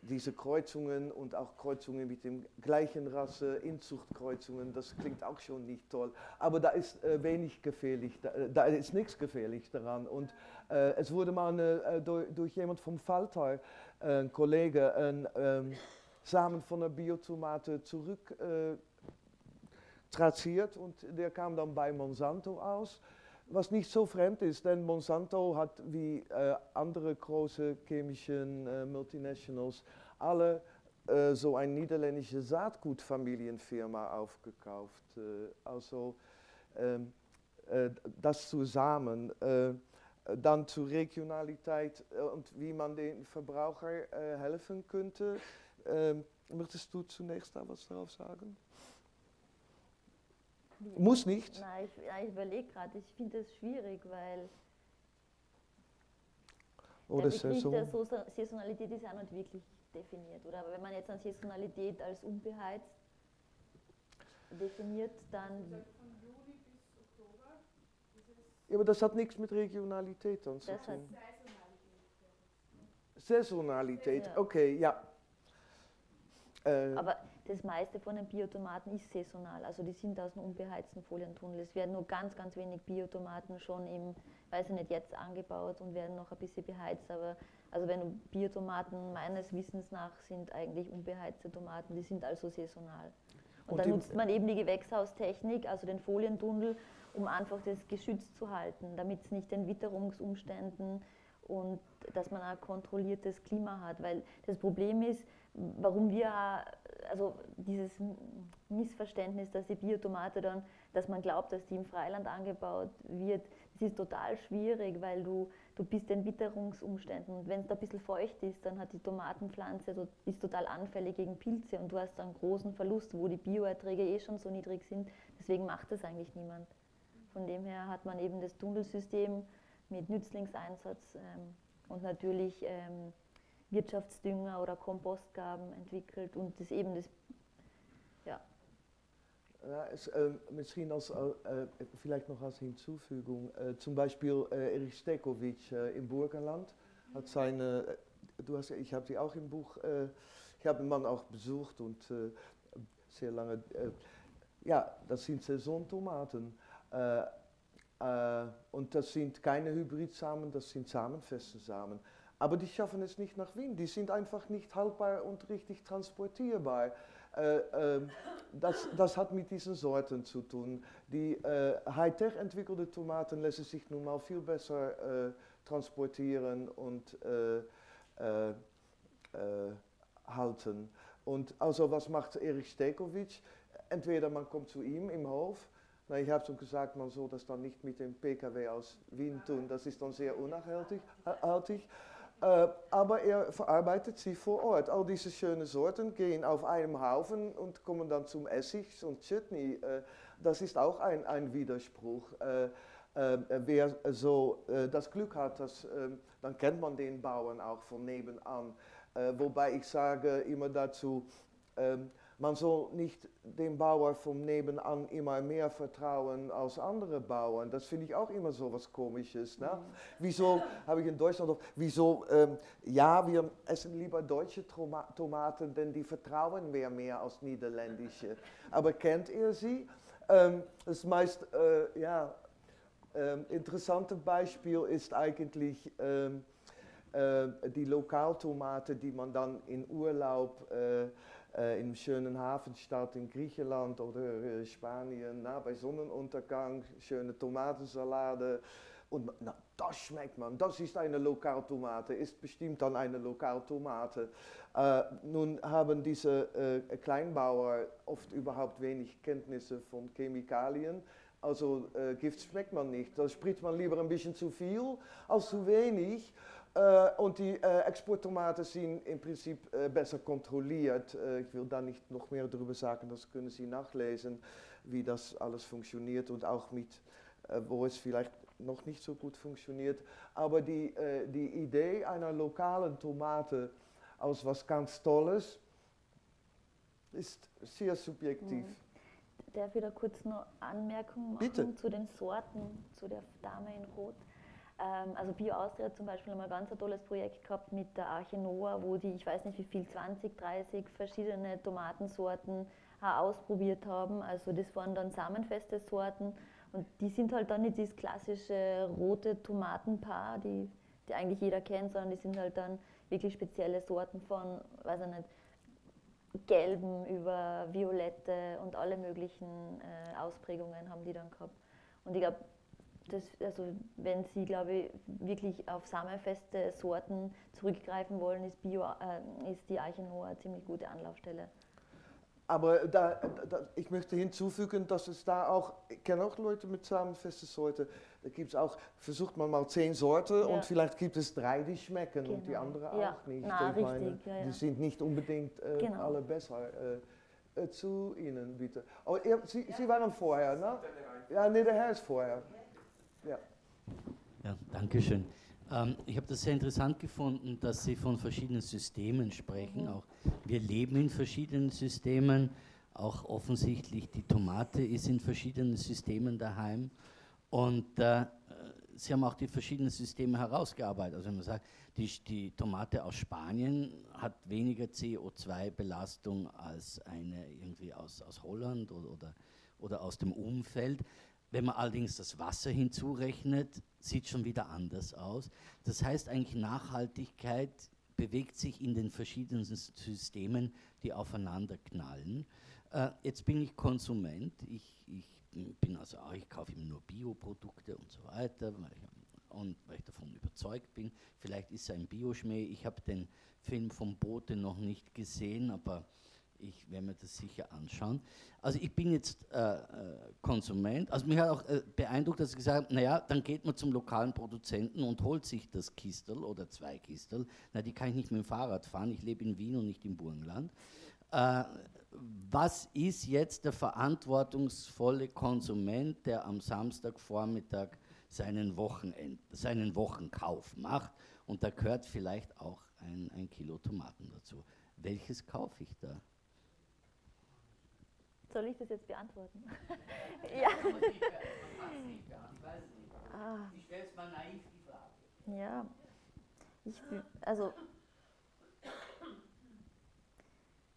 diese Kreuzungen und auch Kreuzungen mit dem gleichen Rasse, Inzuchtkreuzungen, das klingt auch schon nicht toll, aber da ist äh, wenig gefährlich, da, da ist nichts gefährlich daran. Und äh, es wurde mal eine, durch, durch jemand vom Falter, äh, ein Kollege, ein ähm, Samen von der Biotomate zurück äh, traziert und der kam dann bei Monsanto aus. Was nicht so fremd ist, denn Monsanto hat wie äh, andere große chemische äh, Multinationals alle äh, so eine niederländische Saatgutfamilienfirma aufgekauft. Äh, also äh, das zusammen, äh, dann zu Regionalität und wie man den Verbraucher äh, helfen könnte. Äh, möchtest du zunächst da was drauf sagen? Muss nicht. Nein, ich, ja, ich überlege gerade, ich finde das schwierig, weil oh, der Begriff der Saisonalität ist ja nicht wirklich definiert. Oder aber wenn man jetzt an Saisonalität als unbeheizt definiert, dann... Von Juli bis Oktober ist es ja, aber das hat nichts mit Regionalität dann zu tun. Saisonalität. Saisonalität, ja. Okay, ja. Äh, aber das meiste von den Biotomaten ist saisonal, also die sind aus einem unbeheizten Folientunnel. Es werden nur ganz, ganz wenig Biotomaten schon im, weiß ich nicht, jetzt angebaut und werden noch ein bisschen beheizt. Aber also wenn Biotomaten meines Wissens nach sind eigentlich unbeheizte Tomaten, die sind also saisonal. Und, und dann nutzt man eben die Gewächshaustechnik, also den Folientunnel, um einfach das geschützt zu halten, damit es nicht den Witterungsumständen und dass man ein kontrolliertes Klima hat, weil das Problem ist, warum wir, also dieses Missverständnis, dass die Biotomate dann, dass man glaubt, dass die im Freiland angebaut wird, das ist total schwierig, weil du, du bist in Witterungsumständen und wenn es da ein bisschen feucht ist, dann hat die Tomatenpflanze, ist total anfällig gegen Pilze und du hast einen großen Verlust, wo die Bioerträge eh schon so niedrig sind, deswegen macht das eigentlich niemand. Von dem her hat man eben das Tunnelsystem mit Nützlingseinsatz ähm, und natürlich ähm, Wirtschaftsdünger oder Kompostgaben entwickelt und das eben das, ja. Ja es, äh, misschien als, äh, vielleicht noch als Hinzufügung, äh, zum Beispiel äh, Erich Stekowitsch äh, im Burgenland hat seine, äh, du hast, ich habe die auch im Buch, äh, ich habe den Mann auch besucht und äh, sehr lange, äh, ja, das sind Saisontomaten. Äh, Uh, und das sind keine Hybridsamen, das sind samenfeste Samen. Aber die schaffen es nicht nach Wien, die sind einfach nicht haltbar und richtig transportierbar. Uh, uh, das, das hat mit diesen Sorten zu tun. Die uh, high-tech entwickelte Tomaten lassen sich nun mal viel besser uh, transportieren und uh, uh, uh, halten. Und also was macht Erich Stekowitsch? Entweder man kommt zu ihm im Hof. Na, ich habe schon gesagt, man soll das dann nicht mit dem P K W aus Wien tun, das ist dann sehr unnachhaltig. Äh, aber er verarbeitet sie vor Ort. All diese schönen Sorten gehen auf einem Haufen und kommen dann zum Essig und Chutney. Äh, das ist auch ein, ein Widerspruch. Äh, äh, wer so äh, das Glück hat, dass, äh, dann kennt man den Bauern auch von nebenan. Äh, wobei ich sage immer dazu, äh, man soll nicht dem Bauer vom Nebenan immer mehr vertrauen als andere Bauern. Das finde ich auch immer so was Komisches. Ne? Wieso habe ich in Deutschland auch, wieso, ähm, ja, wir essen lieber deutsche Toma Tomaten, denn die vertrauen wir mehr als niederländische. Aber kennt ihr sie? Ähm, das meist, äh, ja, ähm, interessante Beispiel ist eigentlich ähm, äh, die Lokaltomate, die man dann in Urlaub, äh, Äh, in schönen Hafenstadt in Griechenland oder äh, Spanien, na, bei Sonnenuntergang, schöne Tomatensalade. Und na, das schmeckt man, das ist eine Lokaltomate, ist bestimmt dann eine Lokaltomate. Äh, nun haben diese äh, Kleinbauer oft überhaupt wenig Kenntnisse von Chemikalien. Also äh, Gift schmeckt man nicht, da spritzt man lieber ein bisschen zu viel als zu wenig. Uh, und die uh, Exporttomaten sind im Prinzip uh, besser kontrolliert. Uh, ich will da nicht noch mehr darüber sagen, das können Sie nachlesen, wie das alles funktioniert und auch mit, uh, wo es vielleicht noch nicht so gut funktioniert. Aber die, uh, die Idee einer lokalen Tomate aus was ganz Tolles ist sehr subjektiv. Mhm. Darf ich da kurz noch Anmerkungen machen? Bitte. Zu den Sorten, zu der Dame in Rot? Also Bio Austria hat zum Beispiel einmal ganz ein tolles Projekt gehabt mit der Arche Noah, wo die, ich weiß nicht wie viel, zwanzig, dreißig verschiedene Tomatensorten ausprobiert haben. Also das waren dann samenfeste Sorten und die sind halt dann nicht dieses klassische rote Tomatenpaar, die, die eigentlich jeder kennt, sondern die sind halt dann wirklich spezielle Sorten von, weiß ich nicht, gelben über violette und alle möglichen äh, Ausprägungen haben die dann gehabt. Und ich glaube, das, also wenn Sie, glaube ich, wirklich auf samenfeste Sorten zurückgreifen wollen, ist, Bio, äh, ist die Arche Noah eine ziemlich gute Anlaufstelle. Aber da, da, ich möchte hinzufügen, dass es da auch, ich kenne auch Leute mit Samenfeste Sorte, da gibt es auch, versucht man mal zehn Sorten ja. und vielleicht gibt es drei, die schmecken genau. und die anderen ja. auch nicht. Na, ich meine, richtig, ja, ja. Die sind nicht unbedingt äh, genau. alle besser. Äh, äh, zu Ihnen bitte. Oh, ihr, Sie, ja. Sie waren vorher, ne? Ja, nee, der Herr ist vorher. Ja, ja danke schön. Ich habe das sehr interessant gefunden, dass Sie von verschiedenen Systemen sprechen. Auch wir leben in verschiedenen Systemen, auch offensichtlich die Tomate ist in verschiedenen Systemen daheim. Und äh, Sie haben auch die verschiedenen Systeme herausgearbeitet. Also wenn man sagt, die, die Tomate aus Spanien hat weniger C O zwei Belastung als eine irgendwie aus, aus Holland oder, oder, oder aus dem Umfeld. Wenn man allerdings das Wasser hinzurechnet, sieht schon wieder anders aus. Das heißt eigentlich, Nachhaltigkeit bewegt sich in den verschiedenen Systemen, die aufeinander knallen. Äh, jetzt bin ich Konsument, ich, ich bin also auch, ich kaufe immer nur Bioprodukte und so weiter, weil ich, und weil ich davon überzeugt bin. Vielleicht ist es ein Bioschmäh, ich habe den Film vom Bote noch nicht gesehen, aber ich werde mir das sicher anschauen. Also ich bin jetzt äh, Konsument. Also mich hat auch äh, beeindruckt, dass ich gesagt habe, naja, dann geht man zum lokalen Produzenten und holt sich das Kistel oder zwei Kistel. Na, die kann ich nicht mit dem Fahrrad fahren. Ich lebe in Wien und nicht im Burgenland. Äh, was ist jetzt der verantwortungsvolle Konsument, der am Samstagvormittag seinen, Wochenend, seinen Wochenkauf macht? Und da gehört vielleicht auch ein, ein Kilo Tomaten dazu. Welches kaufe ich da? Soll ich das jetzt beantworten? Ja. Ich stelle es mal naiv die Frage. Ja. Ich, also,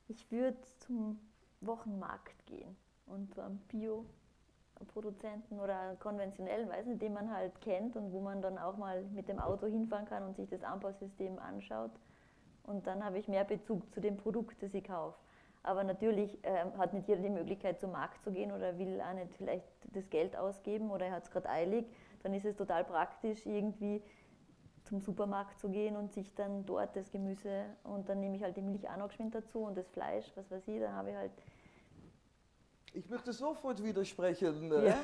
ich würde zum Wochenmarkt gehen und zu einem Bio-Produzenten oder konventionellen, weiß nicht, den man halt kennt und wo man dann auch mal mit dem Auto hinfahren kann und sich das Anbausystem anschaut. Und dann habe ich mehr Bezug zu dem Produkt, das ich kaufe. Aber natürlich ähm, hat nicht jeder die Möglichkeit, zum Markt zu gehen oder will auch nicht vielleicht das Geld ausgeben oder er hat es gerade eilig. Dann ist es total praktisch, irgendwie zum Supermarkt zu gehen und sich dann dort das Gemüse und dann nehme ich halt die Milch auch noch geschwind dazu und das Fleisch, was weiß ich, dann habe ich halt... Ich möchte sofort widersprechen. Ja,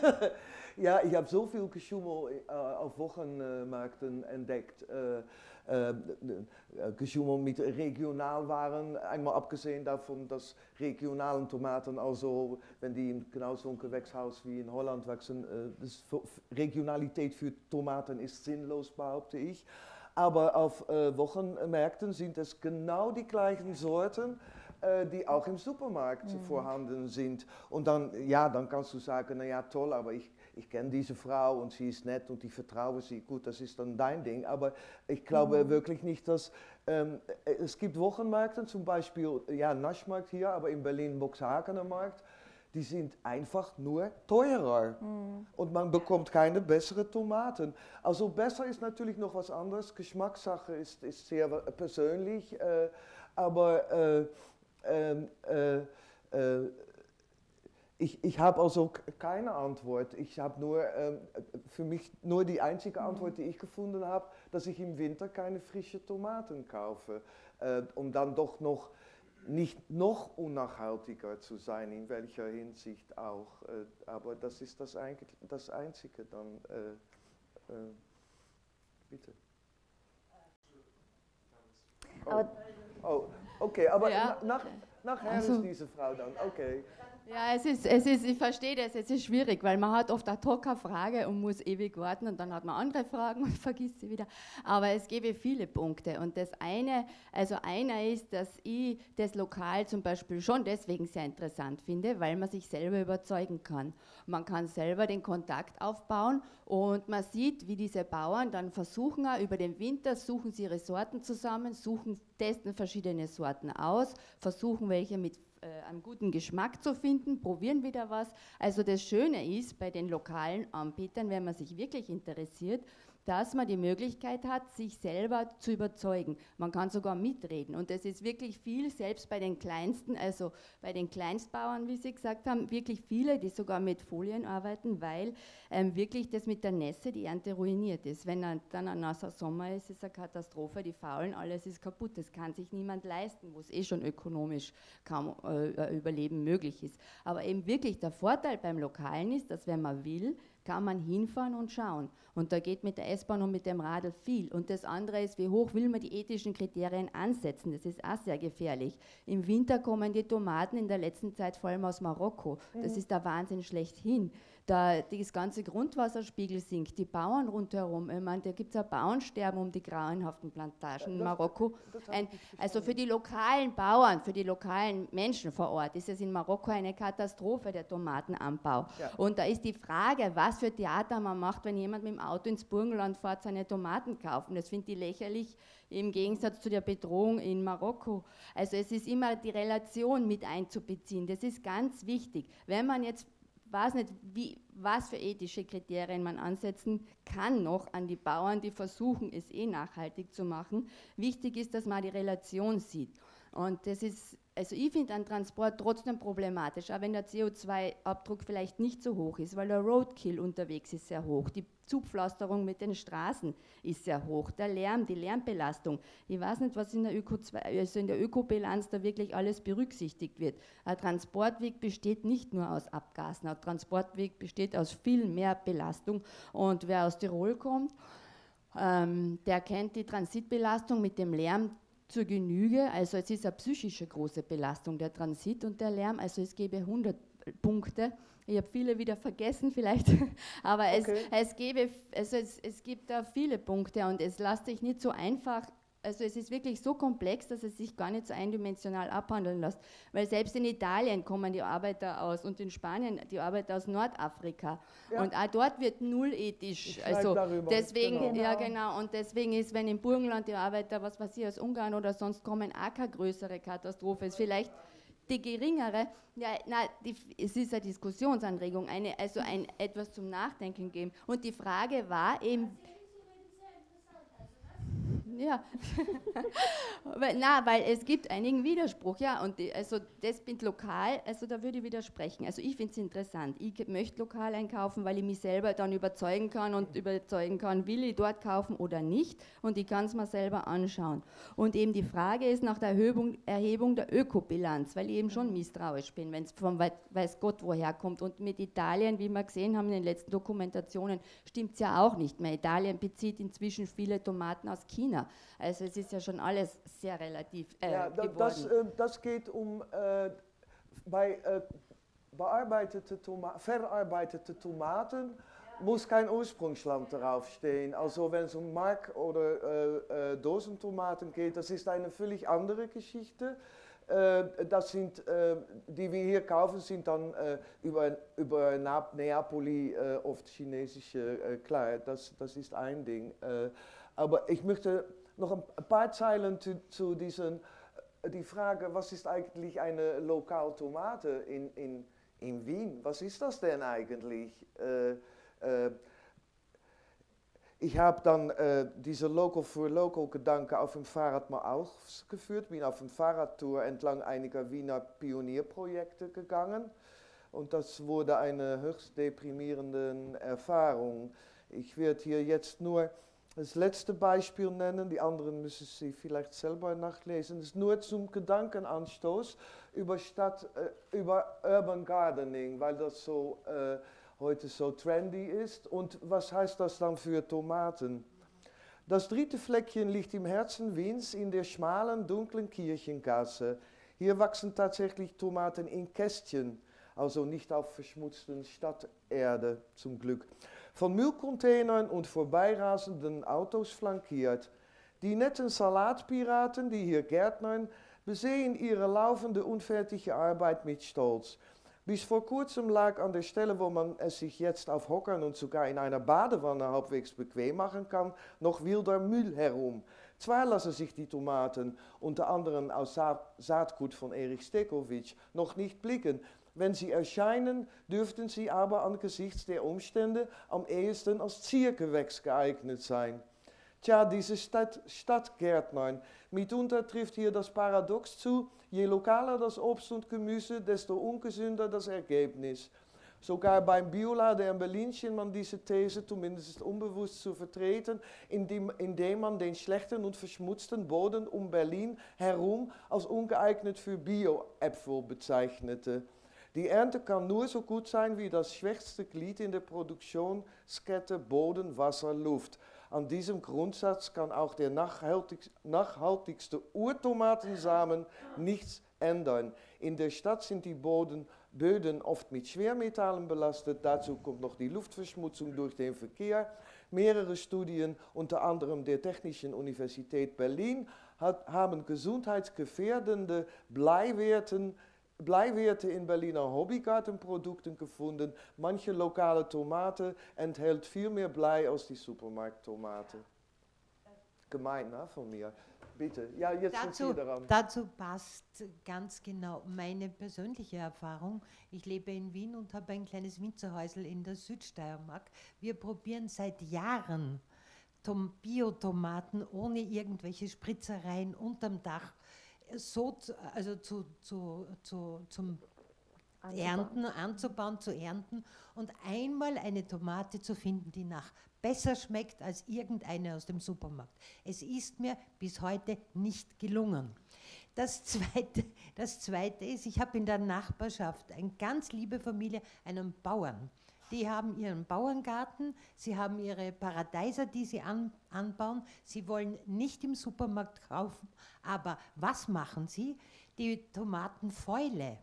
ja ich habe so viel Geschummel äh, auf Wochenmärkten entdeckt. Äh, äh, Geschummel mit Regionalwaren, einmal abgesehen davon, dass regionalen Tomaten, also wenn die in genau so einem Gewächshaus wie in Holland wachsen, äh, das Regionalität für Tomaten ist sinnlos, behaupte ich. Aber auf äh, Wochenmärkten sind es genau die gleichen Sorten, die auch im Supermarkt mhm. vorhanden sind. Und dann, ja, dann kannst du sagen, naja, toll, aber ich, ich kenne diese Frau und sie ist nett und ich vertraue sie. Gut, das ist dann dein Ding. Aber ich glaube mhm. wirklich nicht, dass... Ähm, es gibt Wochenmärkte, zum Beispiel, ja, Naschmarkt hier, aber in Berlin Boxhagener Markt, die sind einfach nur teurer. Mhm. Und man bekommt keine besseren Tomaten. Also besser ist natürlich noch was anderes. Geschmackssache ist, ist sehr persönlich, äh, aber... Äh, Ähm, äh, äh, ich, ich habe also keine Antwort. Ich habe nur, ähm, für mich nur die einzige Antwort, die ich gefunden habe, dass ich im Winter keine frischen Tomaten kaufe, äh, um dann doch noch nicht noch unnachhaltiger zu sein, in welcher Hinsicht auch. Äh, aber das ist das, eigentlich, das Einzige dann. Äh, äh, bitte. Oh. Oh. Okay, aber ja. na, nach, nachher also, ist diese Frau dann, okay. Ja, es ist, es ist, ich verstehe das, es ist schwierig, weil man hat oft eine Tockerfrage und muss ewig warten und dann hat man andere Fragen und vergisst sie wieder. Aber es gäbe viele Punkte und das eine, also einer ist, dass ich das Lokal zum Beispiel schon deswegen sehr interessant finde, weil man sich selber überzeugen kann. Man kann selber den Kontakt aufbauen und man sieht, wie diese Bauern dann versuchen, über den Winter suchen sie ihre Sorten zusammen, suchen, testen verschiedene Sorten aus, versuchen welche mit einen guten Geschmack zu finden, probieren wieder was. Also das Schöne ist bei den lokalen Anbietern, wenn man sich wirklich interessiert, dass man die Möglichkeit hat, sich selber zu überzeugen. Man kann sogar mitreden und das ist wirklich viel, selbst bei den Kleinsten, also bei den Kleinstbauern, wie Sie gesagt haben, wirklich viele, die sogar mit Folien arbeiten, weil ähm, wirklich das mit der Nässe die Ernte ruiniert ist. Wenn dann ein nasser Sommer ist, ist eine Katastrophe, die faulen, alles ist kaputt, das kann sich niemand leisten, wo es eh schon ökonomisch kaum äh, Überleben möglich ist. Aber eben wirklich der Vorteil beim Lokalen ist, dass wenn man will, kann man hinfahren und schauen. Und da geht mit der S-Bahn und mit dem Radl viel. Und das andere ist, wie hoch will man die ethischen Kriterien ansetzen? Das ist auch sehr gefährlich. Im Winter kommen die Tomaten in der letzten Zeit vor allem aus Marokko. Das mhm. ist der Wahnsinn schlechthin. Da, das ganze Grundwasserspiegel sinkt, die Bauern rundherum, ich meine, da gibt es ein Bauernsterben um die grauenhaften Plantagen in Marokko. Ein, also für die lokalen Bauern, für die lokalen Menschen vor Ort ist es in Marokko eine Katastrophe, der Tomatenanbau. Ja. Und da ist die Frage, was für Theater man macht, wenn jemand mit dem Auto ins Burgenland fährt, seine Tomaten kaufen. Das finde ich lächerlich im Gegensatz zu der Bedrohung in Marokko. Also es ist immer die Relation mit einzubeziehen, das ist ganz wichtig. Wenn man jetzt Ich weiß nicht, wie, was für ethische Kriterien man ansetzen kann noch an die Bauern, die versuchen, es eh nachhaltig zu machen. Wichtig ist, dass man die Relation sieht. Und das ist, also ich finde einen Transport trotzdem problematisch, auch wenn der C O zwei Abdruck vielleicht nicht so hoch ist, weil der Roadkill unterwegs ist sehr hoch, die Zugpflasterung mit den Straßen ist sehr hoch, der Lärm, die Lärmbelastung. Ich weiß nicht, was in der Öko zwei, also in der Ökobilanz da wirklich alles berücksichtigt wird. Ein Transportweg besteht nicht nur aus Abgasen, ein Transportweg besteht aus viel mehr Belastung. Und wer aus Tirol kommt, ähm, der kennt die Transitbelastung mit dem Lärm zur Genüge, also es ist eine psychische große Belastung, der Transit und der Lärm, also es gäbe hundert Punkte, ich habe viele wieder vergessen vielleicht, aber okay. es, es, gäbe, also es, es gibt da viele Punkte und es lässt sich nicht so einfach, also es ist wirklich so komplex, dass es sich gar nicht so eindimensional abhandeln lässt, weil selbst in Italien kommen die Arbeiter aus und in Spanien die Arbeiter aus Nordafrika ja. und auch dort wird null ethisch, also deswegen, genau. ja genau, und deswegen ist, wenn im Burgenland die Arbeiter, was weiß ich, aus Ungarn oder sonst kommen, auch keine größere Katastrophe ist, vielleicht die geringere, ja, nein, die, es ist eine Diskussionsanregung, eine, also ein, etwas zum Nachdenken geben und die Frage war eben, ja, na, weil es gibt einigen Widerspruch, ja, und die, also das bin lokal, also da würde ich widersprechen, also ich finde es interessant, ich möchte lokal einkaufen, weil ich mich selber dann überzeugen kann und überzeugen kann, will ich dort kaufen oder nicht und ich kann es mir selber anschauen und eben die Frage ist nach der Erhebung, Erhebung der Ökobilanz, weil ich eben schon misstrauisch bin, wenn es von weiß Gott woher kommt und mit Italien, wie wir gesehen haben in den letzten Dokumentationen, stimmt es ja auch nicht mehr, Italien bezieht inzwischen viele Tomaten aus China. Also es ist ja schon alles sehr relativ äh, ja, da, geworden. Das, äh, das geht um äh, bei äh, bearbeitete Toma verarbeitete Tomaten ja. muss kein Ursprungsland draufstehen. Also wenn es um Mark- oder äh, äh, Dosentomaten geht, das ist eine völlig andere Geschichte. Äh, das sind, äh, die wir hier kaufen, sind dann äh, über, über Na Neapoli äh, oft chinesische äh, Kleid. Das, das ist ein Ding. Äh, Aber ich möchte noch ein paar Zeilen zu, zu diesen, die Frage, was ist eigentlich eine Lokaltomate in, in, in Wien? Was ist das denn eigentlich? Äh, äh, ich habe dann äh, diese Local for Local Gedanke auf dem Fahrrad mal ausgeführt, bin auf eine Fahrradtour entlang einiger Wiener Pionierprojekte gegangen und das wurde eine höchst deprimierende Erfahrung. Ich werde hier jetzt nur das letzte Beispiel nennen, die anderen müssen Sie vielleicht selber nachlesen. Das ist nur zum Gedankenanstoß über, Stadt, äh, über Urban Gardening, weil das so, äh, heute so trendy ist. Und was heißt das dann für Tomaten? Das dritte Fleckchen liegt im Herzen Wiens in der schmalen, dunklen Kirchengasse. Hier wachsen tatsächlich Tomaten in Kästchen, also nicht auf verschmutzten Stadterde, zum Glück. Von Müllcontainern und vorbeirasenden Autos flankiert. Die netten Salatpiraten, die hier gärtnern, besehen ihre laufende, unfertige Arbeit mit Stolz. Bis vor kurzem lag an der Stelle, wo man es sich jetzt auf Hockern und sogar in einer Badewanne halbwegs bequem machen kann, noch wilder Müll herum. Zwar lassen sich die Tomaten, unter anderem aus Saatgut von Erich Stekowitsch, noch nicht blicken, Wenn sie erscheinen, dürften sie aber angesichts der Umstände am ehesten als Ziergewächs geeignet sein. Tja, diese Stadt, Stadtgärtnerin. Mitunter trifft hier das Paradox zu, je lokaler das Obst und Gemüse, desto ungesünder das Ergebnis. Sogar beim Bioladen in Berlin schien man diese These zumindest unbewusst zu vertreten, indem, indem man den schlechten und verschmutzten Boden um Berlin herum als ungeeignet für Bio-Äpfel bezeichnete. Die Ernte kann nur so gut sein wie das schwächste Glied in der Produktionskette Boden, Wasser, Luft. An diesem Grundsatz kann auch der nachhaltigste Urtomatensamen nichts ändern. In der Stadt sind die Boden Böden oft mit Schwermetallen belastet, dazu kommt noch die Luftverschmutzung durch den Verkehr. Mehrere Studien, unter anderem der Technischen Universität Berlin, hat, haben gesundheitsgefährdende Bleiwerten, Bleiwerte in Berliner Hobbygartenprodukten gefunden. Manche lokale Tomate enthält viel mehr Blei als die Supermarkttomate. Gemein, ne, von mir. Bitte. Ja, jetzt dazu, daran. Dazu passt ganz genau meine persönliche Erfahrung. Ich lebe in Wien und habe ein kleines Winzerhäusl in der Südsteiermark. Wir probieren seit Jahren Biotomaten ohne irgendwelche Spritzereien unterm Dach so, also zu, zu, zu, zum Ernten, anzubauen, zu ernten und einmal eine Tomate zu finden, die nach besser schmeckt als irgendeine aus dem Supermarkt. Es ist mir bis heute nicht gelungen. Das Zweite, das Zweite ist, ich habe in der Nachbarschaft eine ganz liebe Familie, einen Bauern. Die haben ihren Bauerngarten, sie haben ihre Paradeiser, die sie an, anbauen. Sie wollen nicht im Supermarkt kaufen, aber was machen sie? Die Tomatenfäule.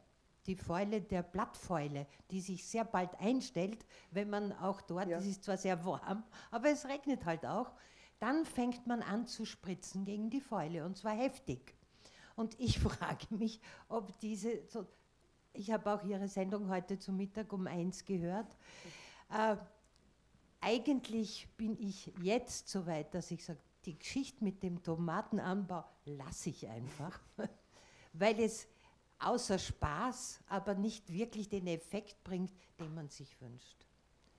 Die Fäule der Blattfäule, die sich sehr bald einstellt, wenn man auch dort, ja. Es ist zwar sehr warm, aber es regnet halt auch, dann fängt man an zu spritzen gegen die Fäule und zwar heftig. Und ich frage mich, ob diese, so, ich habe auch Ihre Sendung heute zu Mittag um eins gehört, äh, eigentlich bin ich jetzt so weit, dass ich sage, die Geschichte mit dem Tomatenanbau lasse ich einfach, weil es außer Spaß, aber nicht wirklich den Effekt bringt, den man sich wünscht.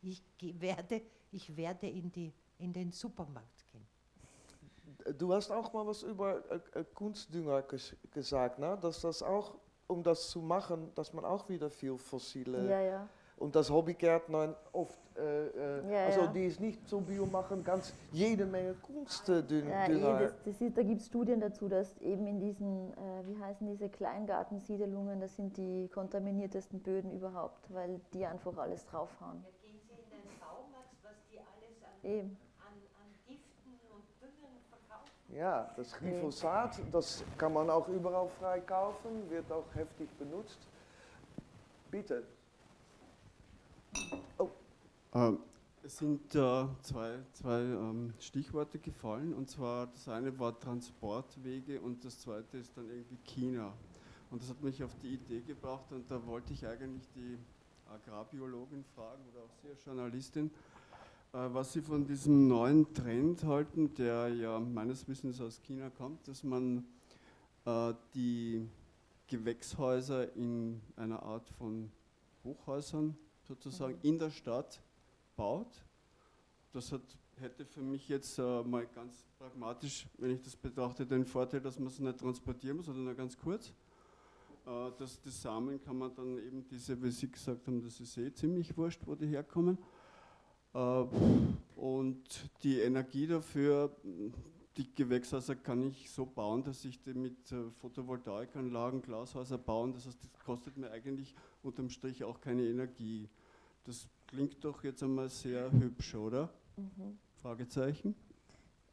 Ich werde, ich werde in, die, in den Supermarkt gehen. Du hast auch mal was über äh, Kunstdünger ges gesagt, ne? Dass das auch, um das zu machen, dass man auch wieder viel fossile... Ja, ja. Und das Hobbygärtner oft, äh, äh, ja, also ja. Die es nicht so bio machen, ganz jede Menge Kunstdünger. Ja, eh, das, das ist, da gibt es Studien dazu, dass eben in diesen, äh, wie heißen diese Kleingartensiedelungen, das sind die kontaminiertesten Böden überhaupt, weil die einfach alles draufhauen. Ja, gehen Sie in den Baumarkt, was die alles an, eben. an, an Giften und Düngern verkaufen? Ja, das Glyphosat, das kann man auch überall frei kaufen, wird auch heftig benutzt. Bitte. Oh. Ähm, es sind äh, zwei, zwei ähm, Stichworte gefallen, und zwar das eine war Transportwege und das zweite ist dann irgendwie China. Und das hat mich auf die Idee gebracht, und da wollte ich eigentlich die Agrarbiologin fragen oder auch Sie als Journalistin, äh, was Sie von diesem neuen Trend halten, der ja meines Wissens aus China kommt, dass man äh, die Gewächshäuser in einer Art von Hochhäusern sozusagen in der Stadt baut. Das hat, hätte für mich jetzt äh, mal ganz pragmatisch, wenn ich das betrachte, den Vorteil, dass man es nicht transportieren muss, sondern nur ganz kurz. Äh, das, das Samen kann man dann eben diese, wie Sie gesagt haben, das ist eh ziemlich wurscht, wo die herkommen. Äh, und die Energie dafür, die Gewächshäuser kann ich so bauen, dass ich die mit äh, Photovoltaikanlagen, Glashäuser bauen, das heißt, das kostet mir eigentlich unterm Strich auch keine Energie. Das klingt doch jetzt einmal sehr hübsch, oder? Mhm. Fragezeichen?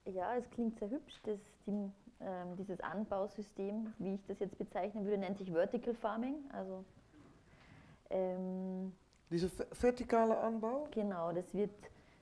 Ja, es klingt sehr hübsch. Das, die, ähm, dieses Anbausystem, wie ich das jetzt bezeichnen würde, nennt sich Vertical Farming. Also, ähm, dieser vertikale Anbau? Genau, das wird...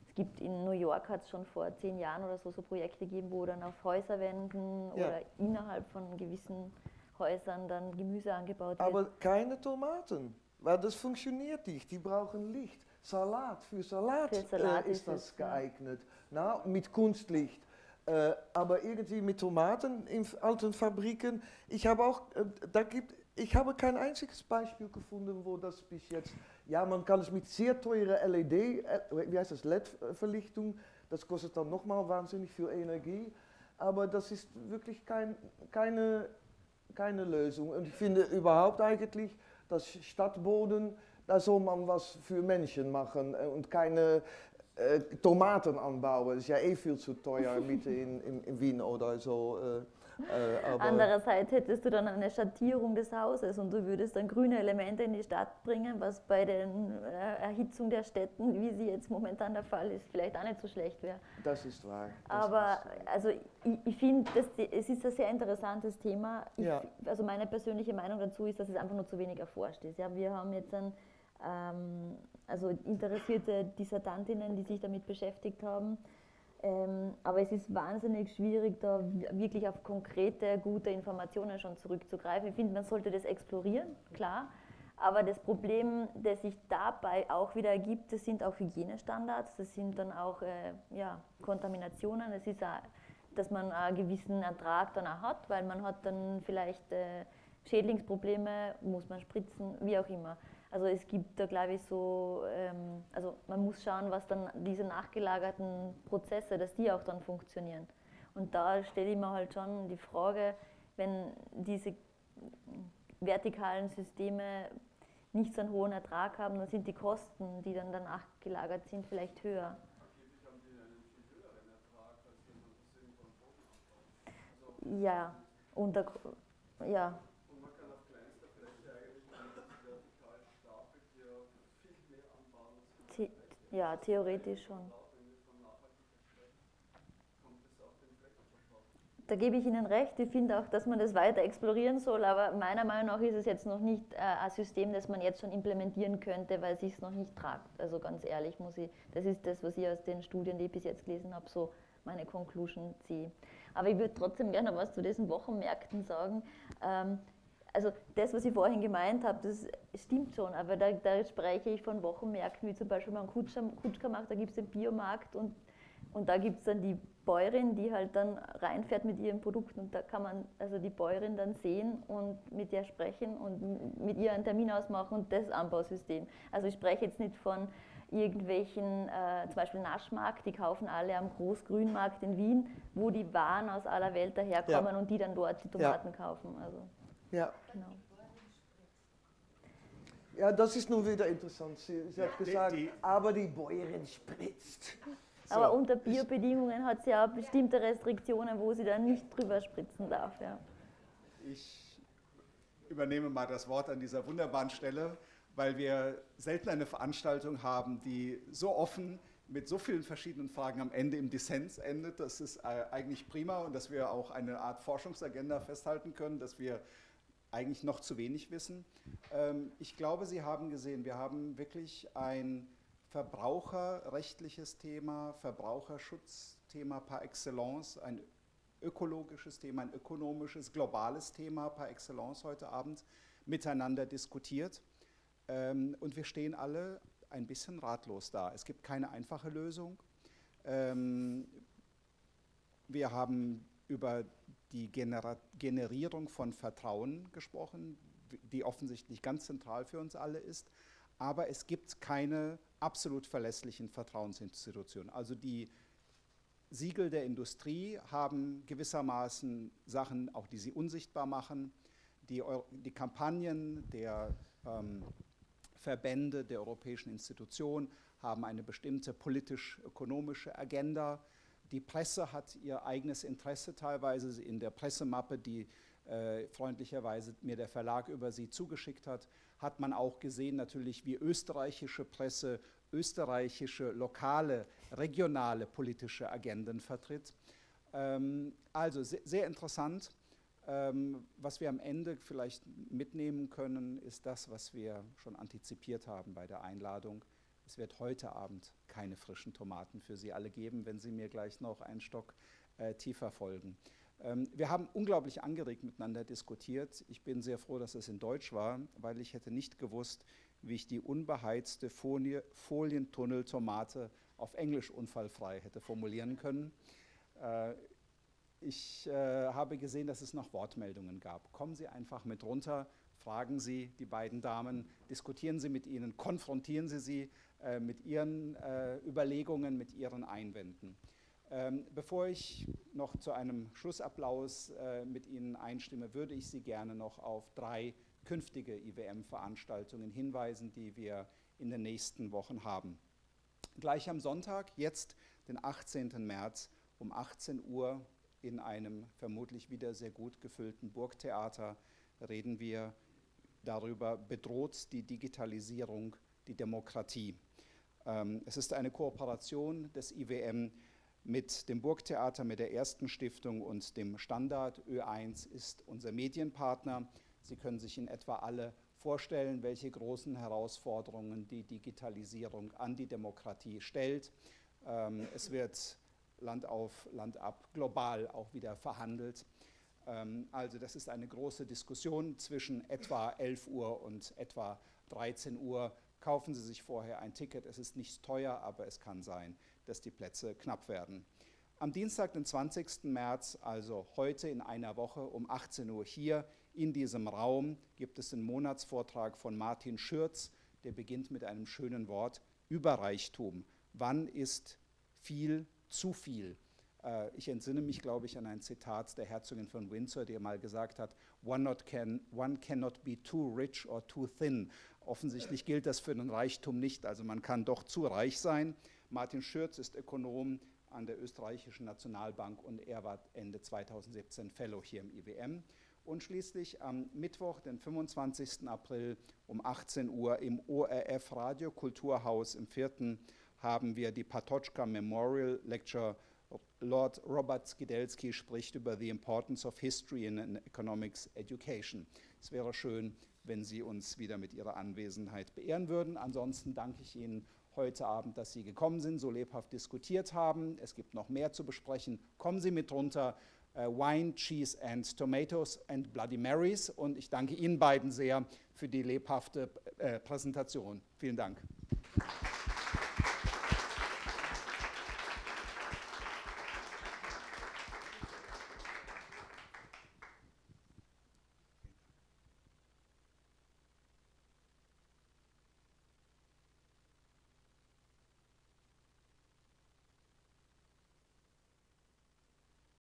Es gibt in New York, hat es schon vor zehn Jahren oder so, so Projekte gegeben, wo dann auf Häuserwänden ja. oder innerhalb von gewissen Häusern dann Gemüse angebaut wird. Aber keine Tomaten, weil das funktioniert nicht, die brauchen Licht. Salat, für Salat, für Salat äh, ist, ist das geeignet, ja. Na, mit Kunstlicht. Äh, aber irgendwie mit Tomaten in alten Fabriken, ich habe auch, äh, da gibt, ich habe kein einziges Beispiel gefunden, wo das bis jetzt, ja, man kann es mit sehr teurer L E D, äh, wie heißt das, L E D-Verlichtung, das kostet dann nochmal wahnsinnig viel Energie, aber das ist wirklich kein, keine, keine Lösung. Und ich finde überhaupt eigentlich, dass Stadtboden, da soll man was für Menschen machen und keine äh, Tomaten anbauen. Das ist ja eh viel zu teuer mit in, in, in Wien oder so. Äh, äh, aber andererseits hättest du dann eine Schattierung des Hauses und du würdest dann grüne Elemente in die Stadt bringen, was bei der äh, Erhitzung der Städten, wie sie jetzt momentan der Fall ist, vielleicht auch nicht so schlecht wäre. Das ist wahr. Das aber ist wahr. Also ich, ich finde, es ist ein sehr interessantes Thema. Ich, ja. Also meine persönliche Meinung dazu ist, dass es einfach nur zu wenig erforscht ist. Ja, wir haben jetzt ein also interessierte Dissertantinnen, die sich damit beschäftigt haben. Ähm, aber es ist wahnsinnig schwierig, da wirklich auf konkrete, gute Informationen schon zurückzugreifen. Ich finde, man sollte das explorieren, klar. Aber das Problem, das sich dabei auch wieder ergibt, das sind auch Hygienestandards, das sind dann auch äh, ja, Kontaminationen. Das ist auch, dass man einen gewissen Ertrag dann auch hat, weil man hat dann vielleicht äh, Schädlingsprobleme, muss man spritzen, wie auch immer. Also es gibt da, glaube ich, so, ähm, also man muss schauen, was dann diese nachgelagerten Prozesse, dass die auch dann funktionieren. Und da stelle ich mir halt schon die Frage, wenn diese vertikalen Systeme nicht so einen hohen Ertrag haben, dann sind die Kosten, die dann danach gelagert sind, vielleicht höher. Angeblich haben die einen viel höheren Ertrag, als wenn man das System von Boden anbaut. Ja, unter, ja. Ja, theoretisch schon. Da gebe ich Ihnen recht. Ich finde auch, dass man das weiter explorieren soll, aber meiner Meinung nach ist es jetzt noch nicht äh, ein System, das man jetzt schon implementieren könnte, weil es sich noch nicht tragt. Also ganz ehrlich muss ich, das ist das, was ich aus den Studien, die ich bis jetzt gelesen habe, so meine Conclusion ziehe. Aber ich würde trotzdem gerne noch was zu diesen Wochenmärkten sagen. Ähm, Also das, was ich vorhin gemeint habe, das stimmt schon, aber da, da spreche ich von Wochenmärkten, wie zum Beispiel beim Kutschka-Markt, da gibt es den Biomarkt und, und da gibt es dann die Bäuerin, die halt dann reinfährt mit ihren Produkten und da kann man also die Bäuerin dann sehen und mit ihr sprechen und mit ihr einen Termin ausmachen und das Anbausystem. Also ich spreche jetzt nicht von irgendwelchen, äh, zum Beispiel Naschmarkt, die kaufen alle am Großgrünmarkt in Wien, wo die Waren aus aller Welt daherkommen, ja, und die dann dort die Tomaten, ja, kaufen. Also. Ja. Genau. Ja, das ist nun wieder interessant. Sie, sie hat gesagt, die, die, aber die Bäuerin spritzt. So. Aber unter Biobedingungen hat sie auch bestimmte Restriktionen, wo sie dann nicht drüber spritzen darf. Ja. Ich übernehme mal das Wort an dieser wunderbaren Stelle, weil wir selten eine Veranstaltung haben, die so offen mit so vielen verschiedenen Fragen am Ende im Dissens endet. Das ist eigentlich prima und dass wir auch eine Art Forschungsagenda festhalten können, dass wir eigentlich noch zu wenig wissen. Ähm, ich glaube, Sie haben gesehen, wir haben wirklich ein verbraucherrechtliches Thema, Verbraucherschutzthema par excellence, ein ökologisches Thema, ein ökonomisches, globales Thema par excellence heute Abend miteinander diskutiert. Ähm, und wir stehen alle ein bisschen ratlos da. Es gibt keine einfache Lösung. Ähm, wir haben über die Genera- Generierung von Vertrauen gesprochen, die offensichtlich ganz zentral für uns alle ist, aber es gibt keine absolut verlässlichen Vertrauensinstitutionen. Also die Siegel der Industrie haben gewissermaßen Sachen, auch die sie unsichtbar machen. Die, Eu- die Kampagnen der ähm, Verbände der europäischen Institutionen haben eine bestimmte politisch-ökonomische Agenda. Die Presse hat ihr eigenes Interesse teilweise in der Pressemappe, die äh, freundlicherweise mir der Verlag über sie zugeschickt hat, hat man auch gesehen natürlich, wie österreichische Presse, österreichische lokale, regionale politische Agenden vertritt. Ähm, also se- sehr interessant. Ähm, was wir am Ende vielleicht mitnehmen können, ist das, was wir schon antizipiert haben bei der Einladung. Es wird heute Abend keine frischen Tomaten für Sie alle geben, wenn Sie mir gleich noch einen Stock äh, tiefer folgen. Ähm, wir haben unglaublich angeregt miteinander diskutiert. Ich bin sehr froh, dass es in Deutsch war, weil ich hätte nicht gewusst, wie ich die unbeheizte Folie, Folientunneltomate auf Englisch unfallfrei hätte formulieren können. Äh, Ich äh, habe gesehen, dass es noch Wortmeldungen gab. Kommen Sie einfach mit runter, fragen Sie die beiden Damen, diskutieren Sie mit ihnen, konfrontieren Sie sie äh, mit ihren äh, Überlegungen, mit ihren Einwänden. Ähm, bevor ich noch zu einem Schlussapplaus äh, mit Ihnen einstimme, würde ich Sie gerne noch auf drei künftige I W M-Veranstaltungen hinweisen, die wir in den nächsten Wochen haben. Gleich am Sonntag, jetzt den achtzehnten März um achtzehn Uhr, in einem vermutlich wieder sehr gut gefüllten Burgtheater reden wir darüber, bedroht die Digitalisierung die Demokratie. Ähm, es ist eine Kooperation des I W M mit dem Burgtheater, mit der Ersten Stiftung und dem Standard. Ö eins ist unser Medienpartner. Sie können sich in etwa alle vorstellen, welche großen Herausforderungen die Digitalisierung an die Demokratie stellt. Ähm, es wird Land auf, Land ab, global auch wieder verhandelt. Also das ist eine große Diskussion zwischen etwa elf Uhr und etwa dreizehn Uhr. Kaufen Sie sich vorher ein Ticket. Es ist nicht teuer, aber es kann sein, dass die Plätze knapp werden. Am Dienstag, den zwanzigsten März, also heute in einer Woche um achtzehn Uhr hier in diesem Raum, gibt es den Monatsvortrag von Martin Schürz. Der beginnt mit einem schönen Wort über Reichtum. Wann ist viel zu viel? Ich entsinne mich, glaube ich, an ein Zitat der Herzogin von Windsor, die mal gesagt hat, one, not can, one cannot be too rich or too thin. Offensichtlich gilt das für den Reichtum nicht, also man kann doch zu reich sein. Martin Schürz ist Ökonom an der Österreichischen Nationalbank und er war Ende zweitausendsiebzehn Fellow hier im I W M. Und schließlich am Mittwoch, den fünfundzwanzigsten April um achtzehn Uhr im O R F Radio Kulturhaus im vierten haben wir die Patočka Memorial Lecture. Lord Robert Skidelsky spricht über The Importance of History in Economics Education. Es wäre schön, wenn Sie uns wieder mit Ihrer Anwesenheit beehren würden. Ansonsten danke ich Ihnen heute Abend, dass Sie gekommen sind, so lebhaft diskutiert haben. Es gibt noch mehr zu besprechen. Kommen Sie mit runter. Uh, Wine, Cheese and Tomatoes and Bloody Marys. Und ich danke Ihnen beiden sehr für die lebhafte äh, Präsentation. Vielen Dank.